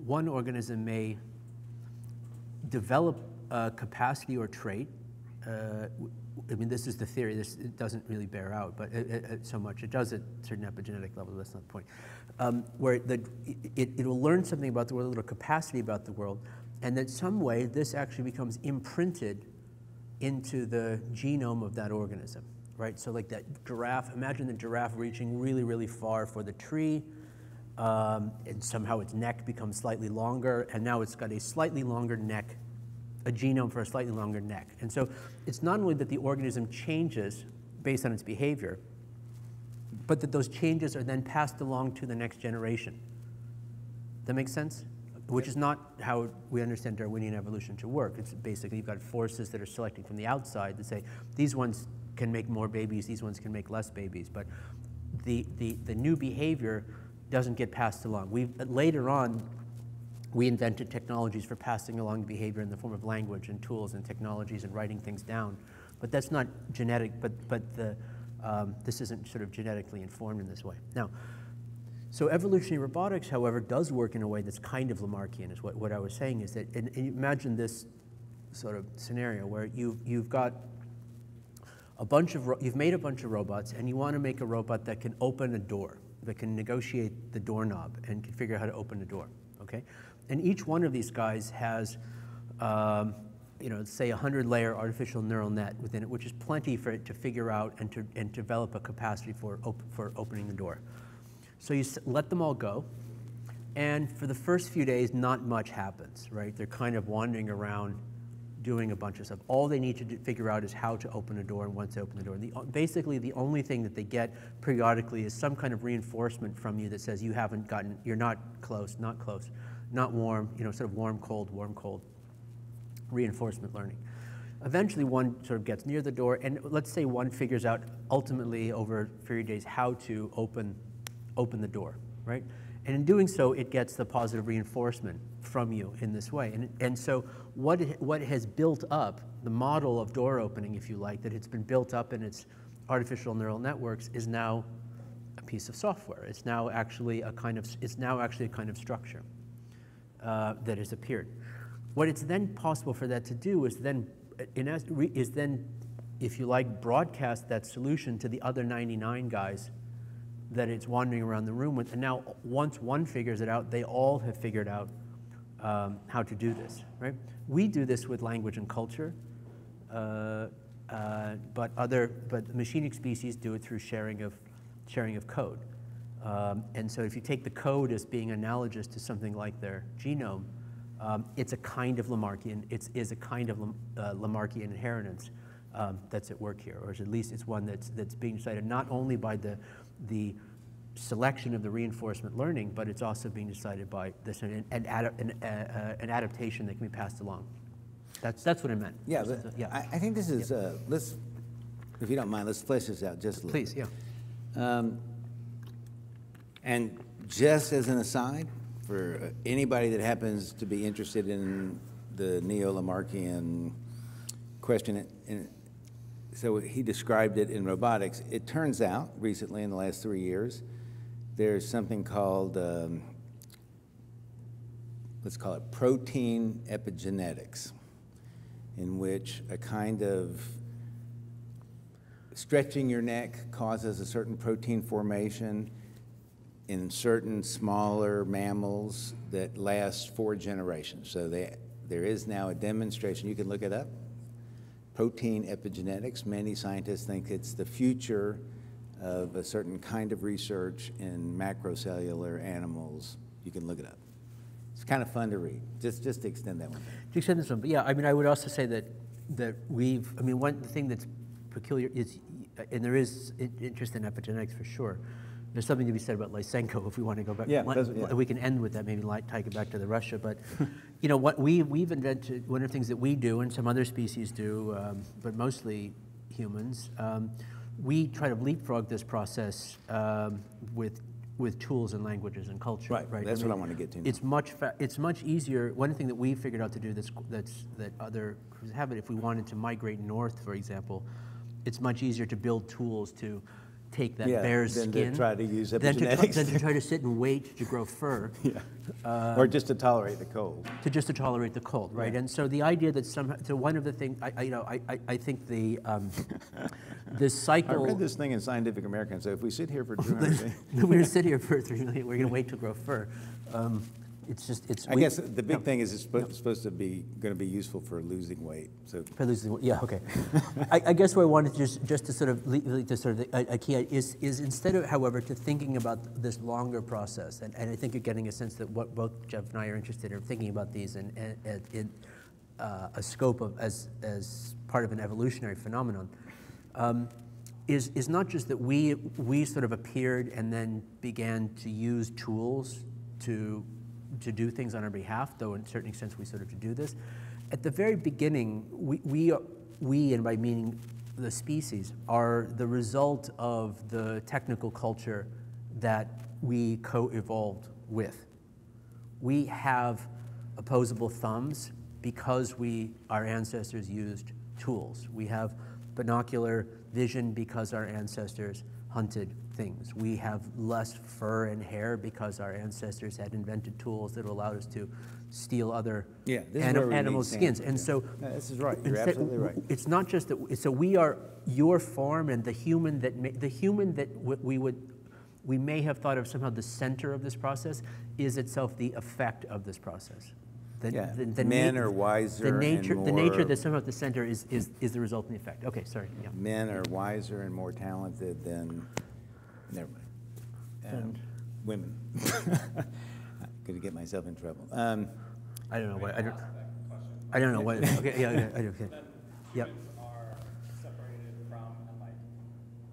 one organism may develop a capacity or trait. Uh, I mean, this is the theory. This it doesn't really bear out, but it, it, so much. It does at certain epigenetic levels. That's not the point. Um, where the, it, it will learn something about the world, a little capacity about the world, and that some way this actually becomes imprinted into the genome of that organism. Right, so like that giraffe, imagine the giraffe reaching really, really far for the tree, um, and somehow its neck becomes slightly longer, and now it's got a slightly longer neck, a genome for a slightly longer neck. And so it's not only that the organism changes based on its behavior, but that those changes are then passed along to the next generation. That makes sense? Which is not how we understand Darwinian evolution to work. It's basically you've got forces that are selecting from the outside that say, these ones can make more babies, these ones can make less babies, but the, the, the new behavior doesn't get passed along. We've, later on, we invented technologies for passing along the behavior in the form of language and tools and technologies and writing things down, but that's not genetic, but, but the, um, this isn't sort of genetically informed in this way. Now, so evolutionary robotics, however, does work in a way that's kind of Lamarckian, is what, what I was saying, is that, and, and imagine this sort of scenario where you, you've got a bunch of, you've made a bunch of robots and you want to make a robot that can open a door, that can negotiate the doorknob and can figure out how to open a door, okay? And each one of these guys has, um, you know, say a hundred layer artificial neural net within it, which is plenty for it to figure out and to and develop a capacity for, op for opening the door. So you s let them all go. And for the first few days, not much happens, right? They're kind of wandering around doing a bunch of stuff. All they need to do, figure out is how to open a door, and once they open the door, the, basically the only thing that they get periodically is some kind of reinforcement from you that says you haven't gotten, you're not close, not close, not warm, you know, sort of warm, cold, warm, cold, reinforcement learning. Eventually one sort of gets near the door, and let's say one figures out ultimately over a few days how to open, open the door, right? And in doing so, it gets the positive reinforcement from you in this way. And, and so what, it, what it has built up, the model of door opening, if you like, that it's been built up in its artificial neural networks is now a piece of software. It's now actually a kind of, it's now actually a kind of structure uh, that has appeared. What it's then possible for that to do is then, in as, is then, if you like, broadcast that solution to the other ninety-nine guys that it's wandering around the room with. And now, once one figures it out, they all have figured out um, how to do this, right? We do this with language and culture, uh, uh, but other, but machinic species do it through sharing of, sharing of code. Um, and so if you take the code as being analogous to something like their genome, um, it's a kind of Lamarckian, it is a kind of uh, Lamarckian inheritance um, that's at work here, or at least it's one that's, that's being decided not only by the, the selection of the reinforcement learning, but it's also being decided by this, an, an, ad, an, uh, an adaptation that can be passed along. That's, that's what I meant. Yeah, so, but yeah. I, I think this is, yeah. uh, let's, if you don't mind, let's flesh this out just a little Please, bit. yeah. Um, And just as an aside, for anybody that happens to be interested in the neo-Lamarckian question, and so he described it in robotics. It turns out, recently in the last three years, there's something called, um, let's call it protein epigenetics, in which a kind of stretching your neck causes a certain protein formation in certain smaller mammals that lasts four generations. So they, there is now a demonstration, you can look it up, protein epigenetics. Many scientists think it's the future of a certain kind of research in macrocellular animals. You can look it up. It's kind of fun to read. Just, just to extend that one. To extend this one, but yeah, I mean, I would also say that, that we've, I mean, one thing that's peculiar is, and there is interest in epigenetics for sure, there's something to be said about Lysenko if we want to go back. Yeah, yeah. We can end with that, maybe take it back to the Russia. But you know, what we, we've invented, one of the things that we do, and some other species do, um, but mostly humans, um, we try to leapfrog this process um, with, with tools and languages and culture. Right, right? that's I mean, what I want to get to now. It's much, fa it's much easier. One thing that we figured out to do that's, that's, that other groups haven't, if we wanted to migrate north, for example, it's much easier to build tools to take that yeah, bear's than skin, to try to use epigenetics. Then to, to try to sit and wait to grow fur. yeah. um, or just to tolerate the cold. To just to tolerate the cold, right? Yeah. And so the idea that somehow, so one of the things, I, I, you know, I, I think the, um, this cycle. I read this thing in Scientific American, so if we sit here for two hundred we're going to sit here for three million, we're going to wait to grow fur. Um, it's just, it's. I we, guess the big no, thing is it's supposed, no. supposed to be, going to be useful for losing weight, so. For losing weight, yeah, okay. I, I guess what I wanted to just, just to sort of, to sort of a, a key is, is instead of, however, to thinking about this longer process, and, and I think you're getting a sense that what both Jeff and I are interested in, thinking about these in, in, in uh, a scope of, as, as part of an evolutionary phenomenon, um, is, is not just that we, we sort of appeared and then began to use tools to, to do things on our behalf, though in certain extent we sort of to do this. At the very beginning, we, we, are, we, and by meaning the species, are the result of the technical culture that we co-evolved with. We have opposable thumbs because we, our ancestors used tools. We have binocular vision because our ancestors hunted things. We have less fur and hair because our ancestors had invented tools that allowed us to steal other yeah, anim animal skins. And yeah. so no, this is right. You're absolutely right. It's not just that. So we are your form and the human that may, the human that w we would we may have thought of somehow the center of this process is itself the effect of this process. The, yeah. the, the men are wiser. The nature, and more the nature that's somehow at the center is is is the result and the effect. Okay, sorry. Yeah. Men are wiser and more talented than. Never mind. Um, um, women. I'm going to get myself in trouble. Um, I don't know what I don't. I don't know what. Okay, yeah, yeah, I do. Okay. Yep. Are separated from and like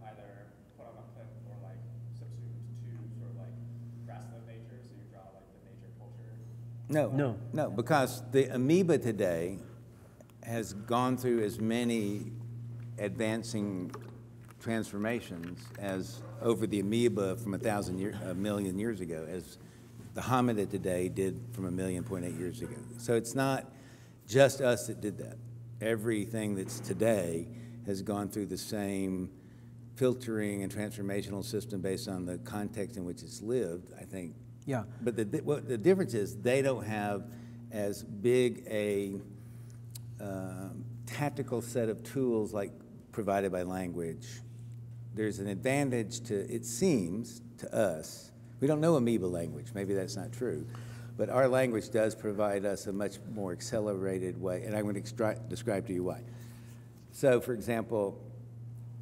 either put on a cliff or like subsumed to sort of like grasp of nature, so you draw like the nature culture. No, no, no, because the amoeba today has gone through as many advancing transformations as over the amoeba from a thousand year, a million years ago, as the hominid today did from a million point eight years ago. So it's not just us that did that. Everything that's today has gone through the same filtering and transformational system based on the context in which it's lived, I think. Yeah. But the, what the difference is, they don't have as big a uh, tactical set of tools like provided by language. There's an advantage to, it seems, to us. We don't know amoeba language. Maybe that's not true. But our language does provide us a much more accelerated way, and I'm going to describe to you why. So, for example,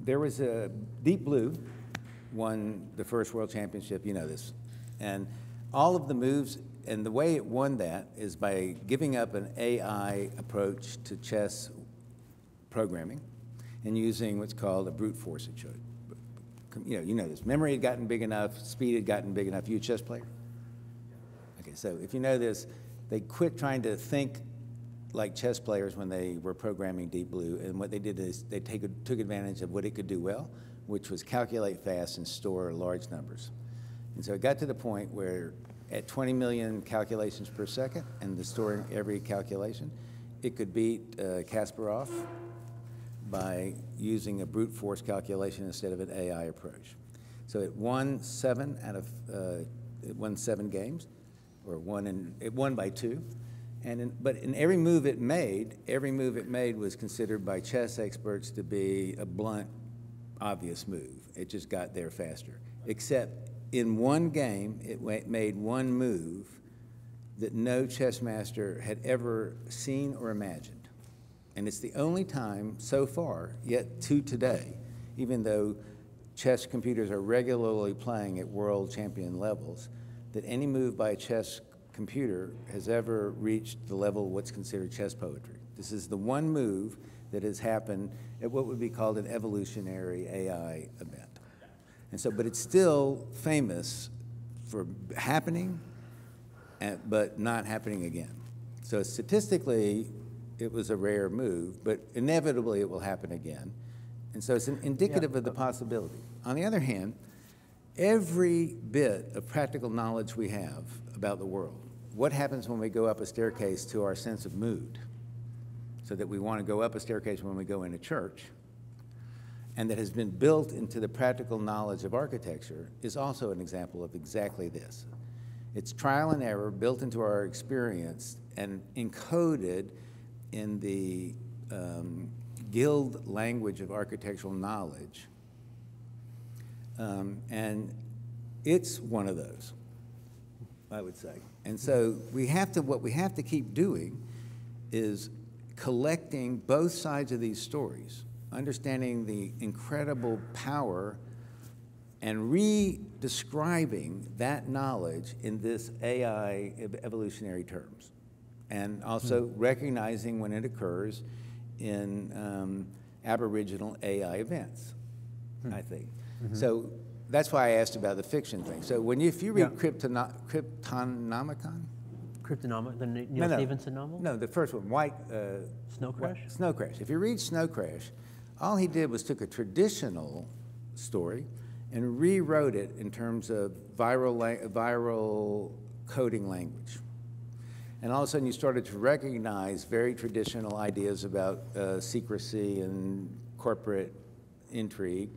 there was a Deep Blue won the first World Championship. You know this. And all of the moves, and the way it won that is by giving up an A I approach to chess programming and using what's called a brute force approach. You know, you know this. Memory had gotten big enough. Speed had gotten big enough. You a chess player? Okay, so if you know this, they quit trying to think like chess players when they were programming Deep Blue. And what they did is they take, took advantage of what it could do well, which was calculate fast and store large numbers. And so it got to the point where at twenty million calculations per second and the storing every calculation, it could beat uh, Kasparov by using a brute force calculation instead of an A I approach. So it won seven out of, uh, it won seven games, or won in, it won by two. And in, but in every move it made, every move it made was considered by chess experts to be a blunt, obvious move. It just got there faster. Except in one game, it made one move that no chess master had ever seen or imagined. And it's the only time so far, yet to today, even though chess computers are regularly playing at world champion levels, that any move by a chess computer has ever reached the level of what's considered chess poetry. This is the one move that has happened at what would be called an evolutionary A I event. And so, but it's still famous for happening, but not happening again. So statistically, it was a rare move, but inevitably it will happen again. And so it's an indicative yeah. of the possibility. On the other hand, every bit of practical knowledge we have about the world, what happens when we go up a staircase to our sense of mood, so that we want to go up a staircase when we go into church, and that has been built into the practical knowledge of architecture, is also an example of exactly this. It's trial and error built into our experience and encoded in the um, guild language of architectural knowledge. Um, and it's one of those, I would say. And so we have to, what we have to keep doing is collecting both sides of these stories, understanding the incredible power and re-describing that knowledge in this A I evolutionary terms. And also mm-hmm. recognizing when it occurs in um, aboriginal A I events, mm-hmm. I think. Mm-hmm. So that's why I asked about the fiction thing. So when you, if you read yeah. Kryptono Kryptonomicon? Kryptonomicon, the Neil no, no. Stephenson novel? No, the first one, White... Uh, Snow Crash? White, Snow Crash. If you read Snow Crash, all he did was took a traditional story and rewrote it in terms of viral, la viral coding language. And all of a sudden, you started to recognize very traditional ideas about uh, secrecy and corporate intrigue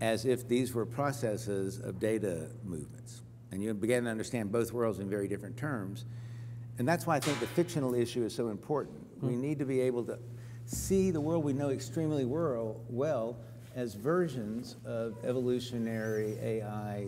as if these were processes of data movements. And you began to understand both worlds in very different terms. And that's why I think the fictional issue is so important. Hmm. We need to be able to see the world we know extremely well as versions of evolutionary A I.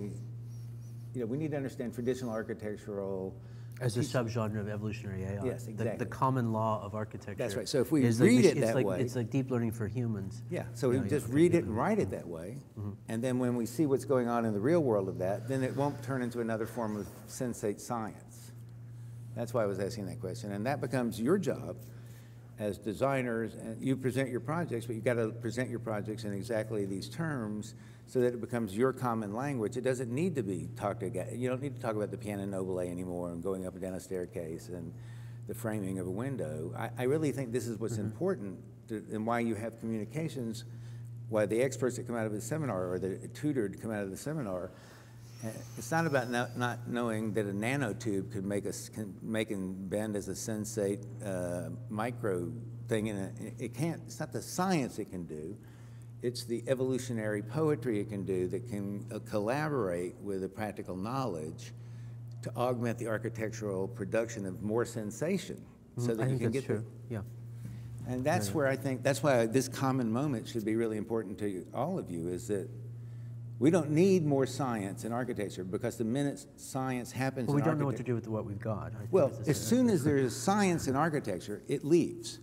You know, we need to understand traditional architectural as a subgenre of evolutionary A I. Yes, exactly. The, the common law of architecture. That's right. So if we read like, it it's that like, way. It's like deep learning for humans. Yeah, so we you know, just you know, read it and write it that way. Mm-hmm. And then when we see what's going on in the real world of that, then it won't turn into another form of sensate science. That's why I was asking that question. And that becomes your job as designers. And you present your projects, but you've got to present your projects in exactly these terms so that it becomes your common language. It doesn't need to be talked about. You don't need to talk about the piano nobile anymore and going up and down a staircase and the framing of a window. I, I really think this is what's mm-hmm. important to, and why you have communications, why the experts that come out of the seminar or the tutored come out of the seminar. It's not about not, not knowing that a nanotube could make, a, can make and bend as a sensate uh, micro thing. In a, it can't, it's not the science it can do. It's the evolutionary poetry it can do that can uh, collaborate with the practical knowledge to augment the architectural production of more sensation, so that I you think can get true. The, yeah. And that's yeah. where I think, that's why this common moment should be really important to you, all of you, is that we don't need more science in architecture, because the minute science happens well, in architecture... we don't know what to do with what we've got. I well, as soon as there is science in architecture, it leaves.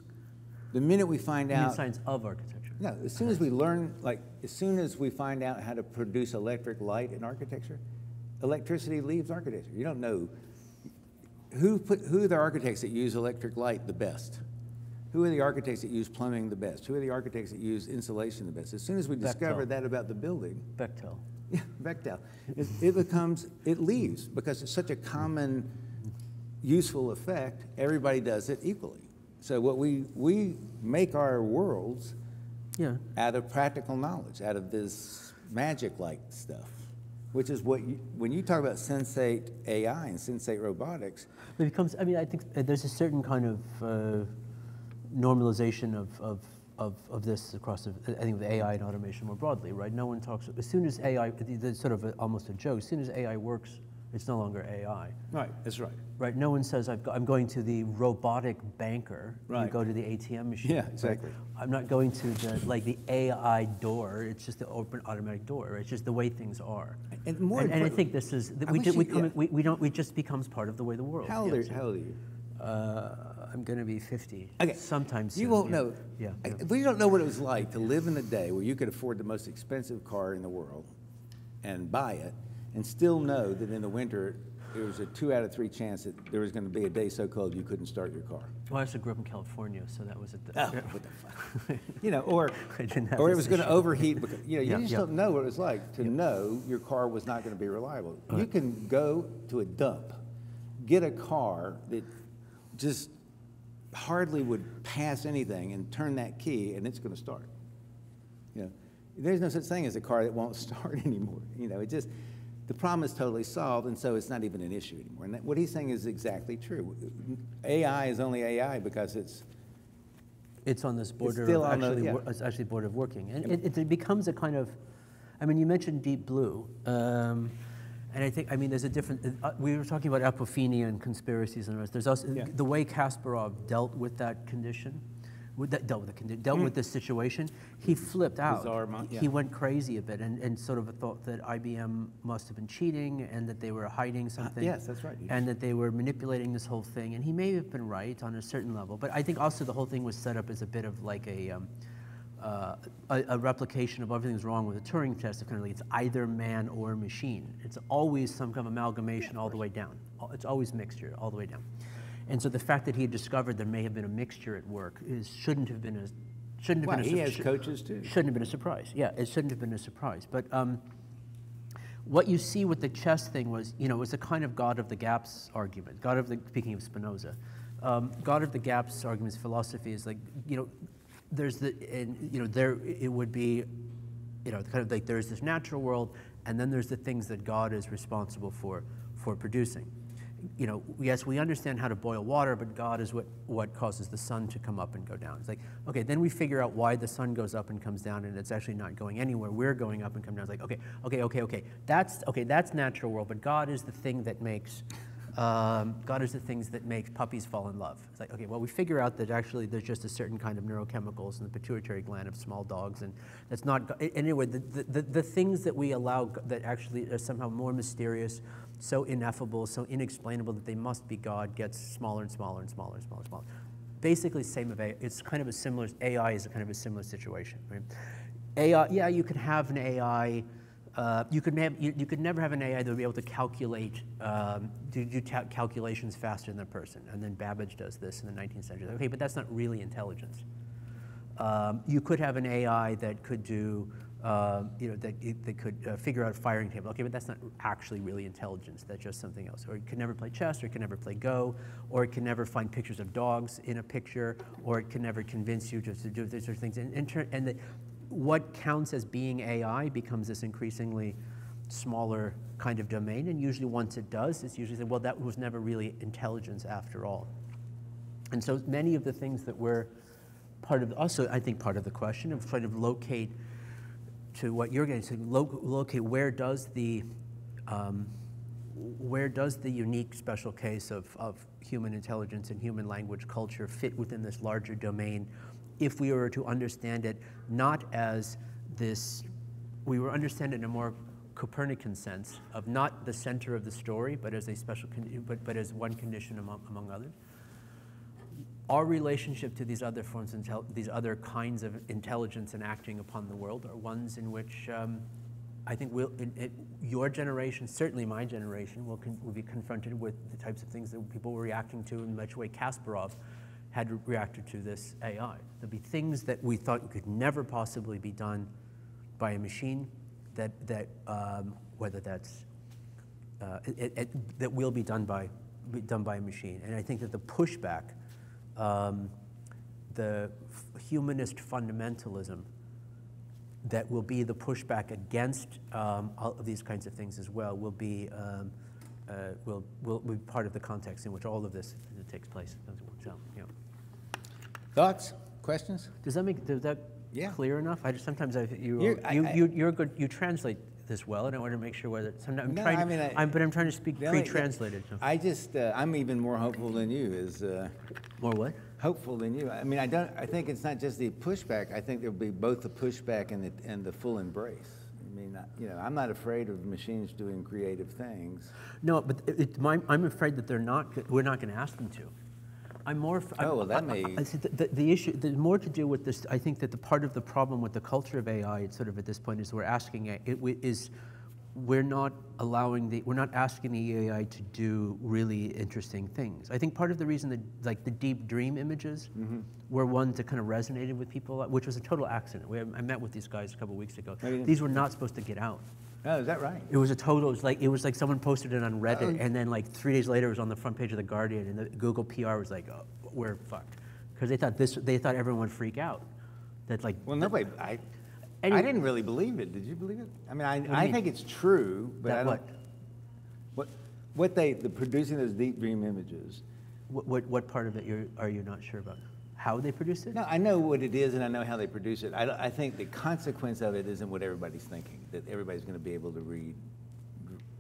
The minute we find you out... science of architecture. No, as soon as we learn, like, as soon as we find out how to produce electric light in architecture, electricity leaves architecture. You don't know who put, who are the architects that use electric light the best? Who are the architects that use plumbing the best? Who are the architects that use insulation the best? As soon as we Bechtel. discover that about the building. Bechtel. Yeah, Bechtel. It, it becomes, it leaves, because it's such a common, useful effect, everybody does it equally. So what we, we make our worlds yeah. out of practical knowledge, out of this magic-like stuff, which is what, you, when you talk about sensate A I and sensate robotics. It becomes, I mean, I think there's a certain kind of, uh, normalization of, of, of, of this across, the, I think, the A I and automation more broadly, right? No one talks, as soon as A I, it's sort of a, almost a joke, as soon as A I works, it's no longer A I. Right, that's right. Right, no one says, I've go, I'm going to the robotic banker. Right. You go to the A T M machine. Yeah, exactly. Right? I'm not going to the, like, the A I door, it's just the open automatic door, right? It's just the way things are. And more And, and I think this is, we, do, we, you, come, yeah. we, we don't, we just becomes part of the way the world. How old are, how old are you? Uh, I'm going to be fifty. Okay. Sometimes you soon. won't yeah. know. Yeah. I, we don't know what it was like to live in a day where you could afford the most expensive car in the world and buy it, and still know that in the winter there was a two out of three chance that there was going to be a day so cold you couldn't start your car. Well, I also grew up in California, so that was at the. Oh, what the fuck? You know, or or it was going to overheat. Because, you know, you yeah, just yeah. don't know what it was like to yeah. know your car was not going to be reliable. Right. You can go to a dump, get a car that just hardly would pass anything, and turn that key and it's going to start. You know, there's no such thing as a car that won't start anymore. You know, it just, the problem is totally solved, and so it's not even an issue anymore. And that, what he's saying is exactly true. A I is only A I because it's it's on this border it's still of on actually the, yeah. it's actually border of working, and it, it, it becomes a kind of, I mean, you mentioned Deep Blue. Um, And I think, I mean, there's a different, uh, we were talking about apophenia and conspiracies and the rest. There's also yeah. the way Kasparov dealt with that condition, with that, dealt with, the condi dealt mm. with this situation, he flipped out. Bizarre, yeah. He went crazy a bit, and, and sort of thought that I B M must have been cheating, and that they were hiding something. Uh, yes, that's right. And that they were manipulating this whole thing. And he may have been right on a certain level, but I think also the whole thing was set up as a bit of like a, um, Uh, a, a replication of everything's wrong with the Turing test, of kind of like it's either man or machine. It's always some kind of amalgamation all the way down. It's always mixture all the way down. And so the fact that he had discovered there may have been a mixture at work is shouldn't have been a shouldn't have well, been a he has coaches too. Shouldn't have been a surprise. Yeah, it shouldn't have been a surprise. But um, what you see with the chess thing was, you know, it was a kind of God of the gaps argument. God of the speaking of Spinoza, um, God of the gaps argument's philosophy is like, you know. There's the, and, you know, there it would be, you know, kind of like there's this natural world, and then there's the things that God is responsible for, for producing. You know, yes, we understand how to boil water, but God is what, what causes the sun to come up and go down. It's like, okay, then we figure out why the sun goes up and comes down, and it's actually not going anywhere. We're going up and coming down. It's like, okay, okay, okay, okay. That's, okay, that's natural world, but God is the thing that makes, Um, God is the things that make puppies fall in love. It's like, okay, well, we figure out that actually there's just a certain kind of neurochemicals in the pituitary gland of small dogs, and that's not, anyway, the, the, the things that we allow that actually are somehow more mysterious, so ineffable, so inexplainable that they must be God, gets smaller and smaller and smaller and smaller and smaller. Basically, same of A I. It's kind of a similar, A I is a kind of a similar situation, right? A I, yeah, you could have an A I. Uh, you could have, you, you could never have an A I that would be able to calculate, um, do, do ta calculations faster than a person. And then Babbage does this in the nineteenth century. Okay, but that's not really intelligence. Um, you could have an A I that could do, uh, you know, that it, that could uh, figure out a firing table. Okay, but that's not actually really intelligence. That's just something else. Or it can never play chess, or it can never play Go, or it can never find pictures of dogs in a picture, or it can never convince you just to do these sort of things. And and, and the, what counts as being A I becomes this increasingly smaller kind of domain, and usually once it does, it's usually said, well, that was never really intelligence after all. And so many of the things that were part of, also I think part of the question of trying to locate to what you're getting to, so lo locate where does the, um, where does the unique special case of, of human intelligence and human language culture fit within this larger domain if we were to understand it not as this, we were understand it in a more Copernican sense of not the center of the story, but as a special, con but, but as one condition among, among others? Our relationship to these other forms, these other kinds of intelligence and acting upon the world are ones in which um, I think we'll, it, it, your generation, certainly my generation, will, con will be confronted with the types of things that people were reacting to in much way Kasparov had re reacted to this A I. There'll be things that we thought could never possibly be done by a machine that, that um, whether that's, uh, it, it, that will be done by, be done by a machine. And I think that the pushback Um, the humanist fundamentalism that will be the pushback against um, all of these kinds of things as well will be um, uh, will will be part of the context in which all of this takes place. So, yeah. Thoughts, questions? Does that make does that yeah. clear enough? I just sometimes I you you're, you, I, you you're good. You translate this well, and I want to make sure whether sometimes I'm no, trying. I mean, I, I'm, but I'm trying to speak pre-translated. So. I just uh, I'm even more hopeful than you is. Uh, More what? Hopeful than you. I mean, I don't. I think it's not just the pushback. I think there'll be both the pushback and the and the full embrace. I mean, I, you know, I'm not afraid of machines doing creative things. No, but it, it, my, I'm afraid that they're not. We're not going to ask them to. I'm more. Oh, well, that I, may. I, I, the, the issue. There's more to do with this. I think that the part of the problem with the culture of A I, it's sort of at this point, is we're asking it, it is. We're not allowing the, we're not asking the A I to do really interesting things. I think part of the reason that, like, the Deep Dream images mm-hmm. were ones that kind of resonated with people, which was a total accident. We, I met with these guys a couple weeks ago. Oh, yeah. These were not supposed to get out. Oh, is that right? It was a total, it was like, it was like someone posted it on Reddit, oh. and then like three days later it was on the front page of The Guardian, and the Google P R was like, oh, we're fucked. Because they thought this, they thought everyone would freak out. That like- Well, nobody, I, Anyway. I didn't really believe it. Did you believe it? I mean, I, I mean? think it's true, but that I don't. What? What? What they the producing those deep dream images? What? What, what part of it you're, are you not sure about? How they produce it? No, I know what it is, and I know how they produce it. I, I think the consequence of it isn't what everybody's thinking. That everybody's going to be able to read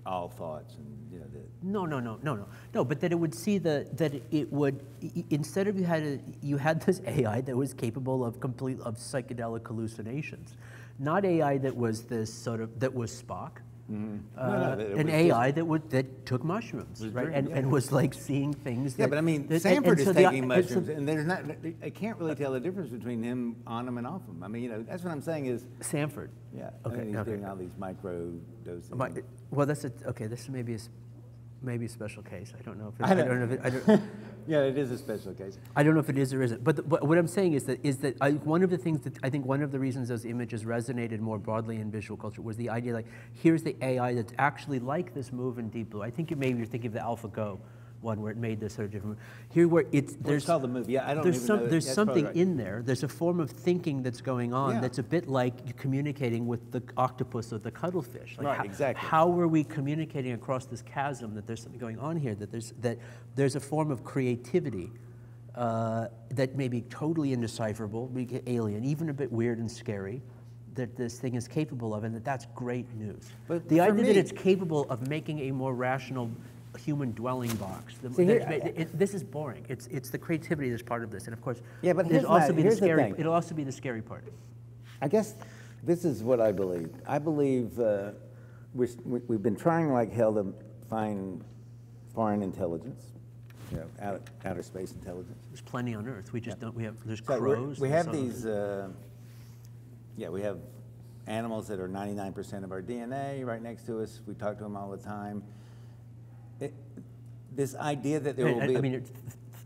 all thoughts and you know. The, no, no, no, no, no, no. But that it would see the that it would instead of you had a, you had this A I that was capable of complete of psychedelic hallucinations, not A I that was this sort of that was Spock, mm-hmm. uh, no, no, an A I just, that would that took mushrooms, right, dream, and yeah. and was like seeing things. That, yeah, but I mean, that, Sanford and, and is so taking the, mushrooms, so, and there's not. I can't really tell the difference between him on them and off them. I mean, you know, that's what I'm saying is Sanford. Yeah. Okay. I mean, he's okay. doing all these micro doses. My, well, that's a, okay. This maybe is maybe a special case. I don't know if it, I, don't, I don't know if it, I don't. Yeah, it is a special case. I don't know if it is or isn't. But, the, but what I'm saying is that, is that I, one of the things that I think one of the reasons those images resonated more broadly in visual culture was the idea like, here's the A I that's actually like this move in Deep Blue. I think you maybe you're thinking of the AlphaGo one where it made this sort of different move. Here where it's, well, there's, it's called the movie. Yeah, I don't there's even some, know. There's that's something right. in there. There's a form of thinking that's going on yeah. that's a bit like communicating with the octopus or the cuttlefish. Like right, how, exactly. How are we communicating across this chasm that there's something going on here, that there's, that there's a form of creativity uh, that may be totally indecipherable, alien, even a bit weird and scary, that this thing is capable of, and that that's great news. But the idea me, that it's capable of making a more rational human dwelling box. The, so here, it, it, this is boring. It's it's the creativity that's part of this, and of course, yeah. But it'll also be the scary. It'll also be the scary part. I guess this is what I believe. I believe uh, we're, we've been trying like hell to find foreign intelligence, you know, outer, outer space intelligence. There's plenty on Earth. We just yeah. don't. We have there's so crows. We have these. Uh, yeah, we have animals that are ninety-nine percent of our D N A right next to us. We talk to them all the time. It, this idea that there will I, be... I mean,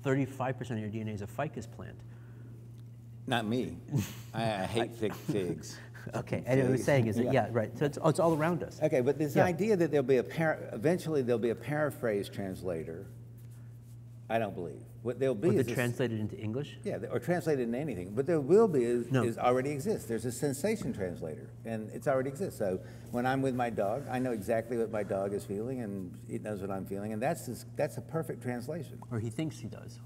thirty-five percent of your D N A is a ficus plant. Not me. I, I hate thick figs. Okay, figs. And it was saying, is it? Yeah. yeah, right. So it's, it's all around us. Okay, but this yeah. idea that there'll be a... Para, eventually there'll be a paraphrase translator, I don't believe. What there'll be Would is... They're translated into English? Yeah, or translated into anything. But there will be is, no. is already exists. There's a sensation translator, and it's already exists. So when I'm with my dog, I know exactly what my dog is feeling, and it knows what I'm feeling, and that's just, that's a perfect translation. Or he thinks he does.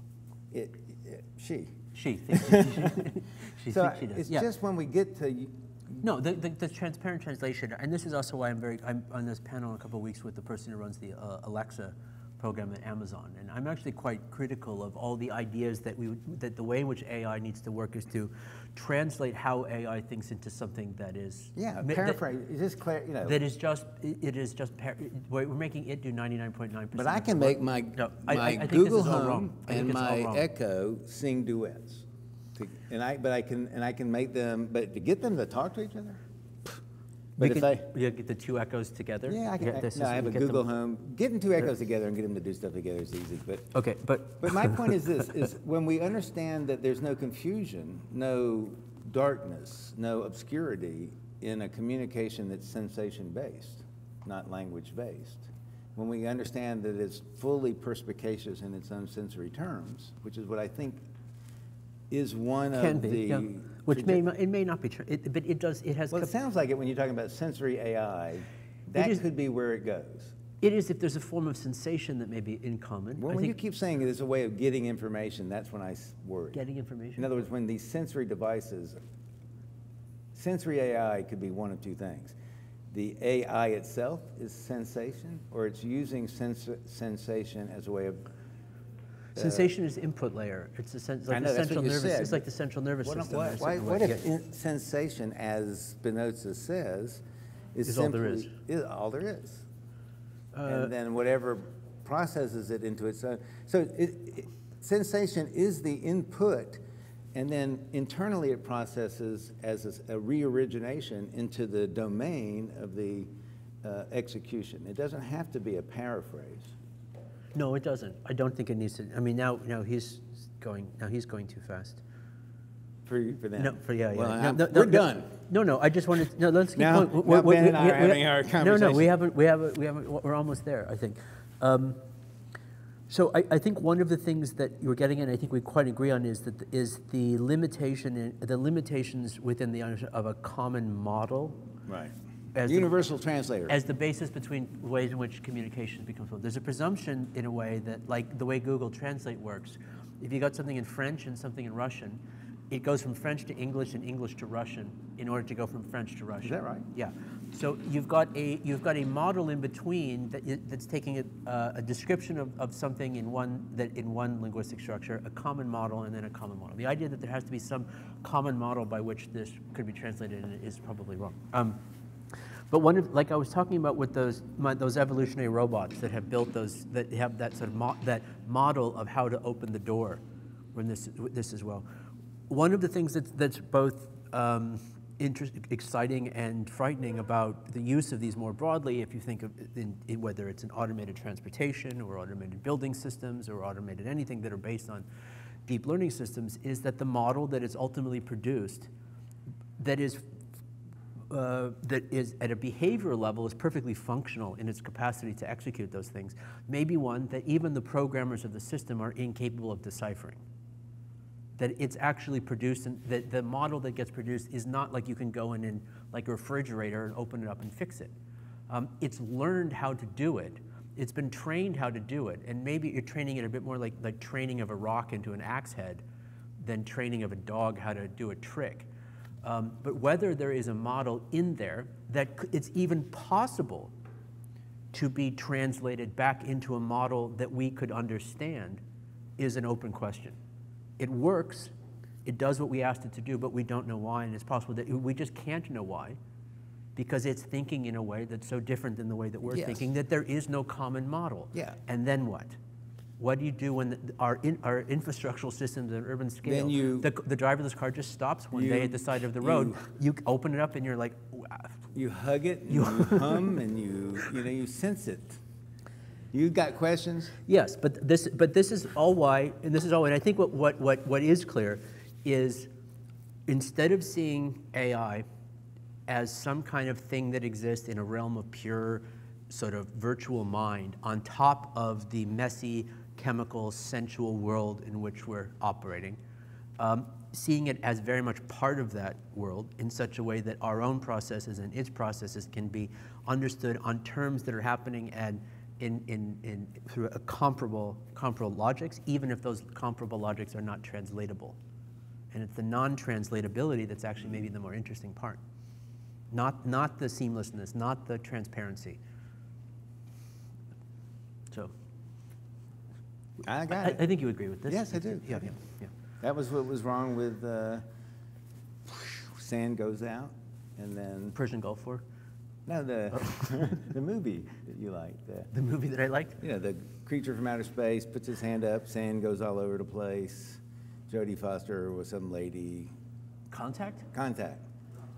It, it she. She thinks she, she, she, so thinks she does. It's yeah. just when we get to No, the, the, the transparent translation, and this is also why I'm very, I'm on this panel in a couple of weeks with the person who runs the uh, Alexa program at Amazon, and I'm actually quite critical of all the ideas that we, that the way in which A I needs to work is to translate how A I thinks into something that is yeah paraphrase. That, is this clear? You know that is just it is just we're making it do ninety-nine point nine percent. But I can make my no, my I, I Google Home and my Echo sing duets, to, and I but I can and I can make them but to get them to talk to each other. But we if can, I, yeah, get the two Echoes together. Yeah, I can. I, no, I have a Google Home. Getting two Echoes together and getting them to do stuff together is easy. But okay, but but my point is this: is when we understand that there's no confusion, no darkness, no obscurity in a communication that's sensation-based, not language-based. When we understand that it's fully perspicacious in its own sensory terms, which is what I think is one can of be, the. Yeah. Which may not, it may not be true, it, but it does. It has. Well, it sounds like it when you're talking about sensory A I. That is, could be where it goes. It is if there's a form of sensation that may be in common. Well, I when think, you keep saying there's a way of getting information, that's when I worry. Getting information. In other words, when these sensory devices, sensory A I could be one of two things: the A I itself is sensation, or it's using sens sensation as a way of. Sensation is input layer. It's a sense, like know, the central nervous. Said. It's like the central nervous what system. What, why, what if yeah. sensation, as Spinoza says, is, is simply, all there is? Is all there is, uh, and then whatever processes it into its own. So it, it, sensation is the input, and then internally it processes as a, a reorigination into the domain of the uh, execution. It doesn't have to be a paraphrase. No, it doesn't. I don't think it needs to. I mean, now, now he's going. Now he's going too fast. For for them. No, for yeah, well, yeah. No, no, we're no, done. No, no. I just wanted. To, no, let's keep now, going. Now we, Ben we, and I we, are having our conversation. No, no. We haven't. We haven't. We haven't. We're almost there. I think. Um, so I, I think one of the things that you're getting at, I think we quite agree on, is that is the limitation, in, the limitations within the of a common model. Right. As universal the, translator. As the basis between ways in which communication becomes full. There's a presumption in a way that, like the way Google Translate works, if you got something in French and something in Russian, it goes from French to English and English to Russian in order to go from French to Russian. Is that right? Yeah. So you've got a, you've got a model in between that, that's taking a, uh, a description of, of something in one, that in one linguistic structure, a common model, and then a common model. The idea that there has to be some common model by which this could be translated in is probably wrong. Um, But one of, like I was talking about with those my, those evolutionary robots that have built those, that have that sort of mo that model of how to open the door, when this this as well. One of the things that's that's both um, interesting, exciting, and frightening about the use of these more broadly, if you think of in, in whether it's an automated transportation or automated building systems or automated anything that are based on deep learning systems, is that the model that is ultimately produced, that is. Uh, that is at a behavioral level is perfectly functional in its capacity to execute those things, maybe one that even the programmers of the system are incapable of deciphering. That it's actually produced, and that the model that gets produced is not like you can go in and like a refrigerator and open it up and fix it. Um, it's learned how to do it. It's been trained how to do it, and maybe you're training it a bit more like like training of a rock into an axe head than training of a dog how to do a trick. Um, but whether there is a model in there that it's even possible to be translated back into a model that we could understand is an open question. It works, it does what we asked it to do, but we don't know why, and it's possible that we just can't know why because it's thinking in a way that's so different than the way that we're yes. thinking that there is no common model. Yeah. And then what? What do you do when the, our, in, our infrastructural systems at urban scale, you, the, the driverless car just stops one you, day at the side of the road, you, you open it up and you're like, wow. You hug it, and you, you hum, and you, you, know, you sense it. You've got questions? Yes, but this, but this is all why, and this is all, and I think what, what, what, what is clear is instead of seeing A I as some kind of thing that exists in a realm of pure sort of virtual mind on top of the messy, chemical, sensual world in which we're operating, um, seeing it as very much part of that world in such a way that our own processes and its processes can be understood on terms that are happening and in, in, in, through a comparable, comparable logics, even if those comparable logics are not translatable. And it's the non-translatability that's actually maybe the more interesting part. not, not the seamlessness, not the transparency. So I got I, it. I think you agree with this. Yes, I do. Yeah, yeah, yeah. That was what was wrong with uh, Sand Goes Out, and then Persian Gulf War. No, the oh. the movie that you liked. The, the movie that I liked. You know, the creature from outer space puts his hand up. Sand goes all over the place. Jodie Foster was some lady. Contact. Contact.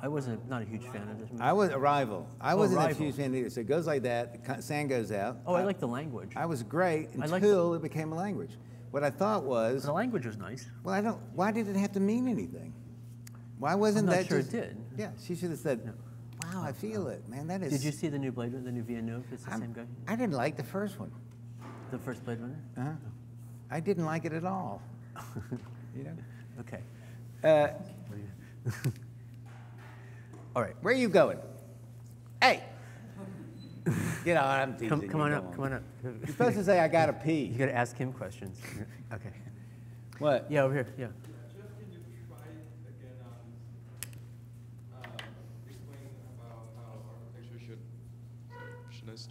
I wasn't not a huge fan of this movie. I was Arrival. I oh, wasn't Arrival. a huge fan either. So it goes like that. Sand goes out. Oh, I, I like the language. I was great until it became a language. What I thought was the language was nice. Well, I don't. Why did it have to mean anything? Why wasn't I'm not that sure just, it did? Yeah, she should have said. No. Wow, I feel it, man. That is. Did you see the new Blade Runner, the new Villeneuve? It's the I'm, same guy. I didn't like the first one. The first Blade Runner. Uh huh. Oh. I didn't like it at all. You know. Okay. Uh, all right. Where are you going? Hey. Get on. I'm teasing. Come, come on up. On. Come on up. You're supposed to say I gotta pee. You gotta ask him questions. Okay. What? Yeah, over here. Yeah.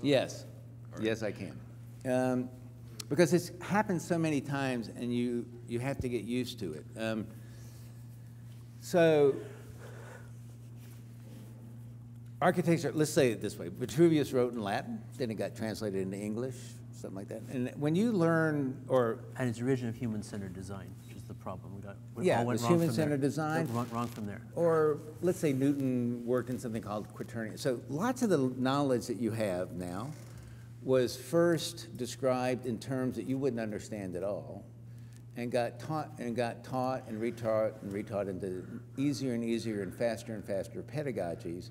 Yes, right. Yes, I can, um, because it's happened so many times, and you you have to get used to it. Um, so, architecture. Let's say it this way: Vitruvius wrote in Latin, then it got translated into English, something like that. And when you learn, or and its origin of human-centered design, which is the problem we got. We yeah, all went wrong human-centered design. Wrong, wrong from there. Or let's say Newton worked in something called quaternion. So lots of the knowledge that you have now was first described in terms that you wouldn't understand at all, and got taught and got taught and retaught and retaught into easier and easier and faster and faster pedagogies.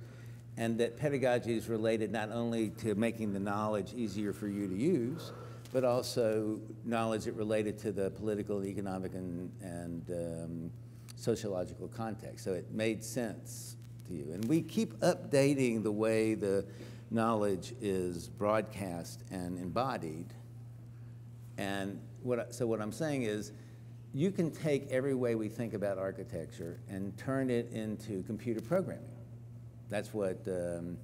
And that pedagogy is related not only to making the knowledge easier for you to use, but also knowledge that related to the political, economic, and, and um, sociological context. So it made sense to you. And we keep updating the way the knowledge is broadcast and embodied. And what, so what I'm saying is, you can take every way we think about architecture and turn it into computer programming. That's what, um,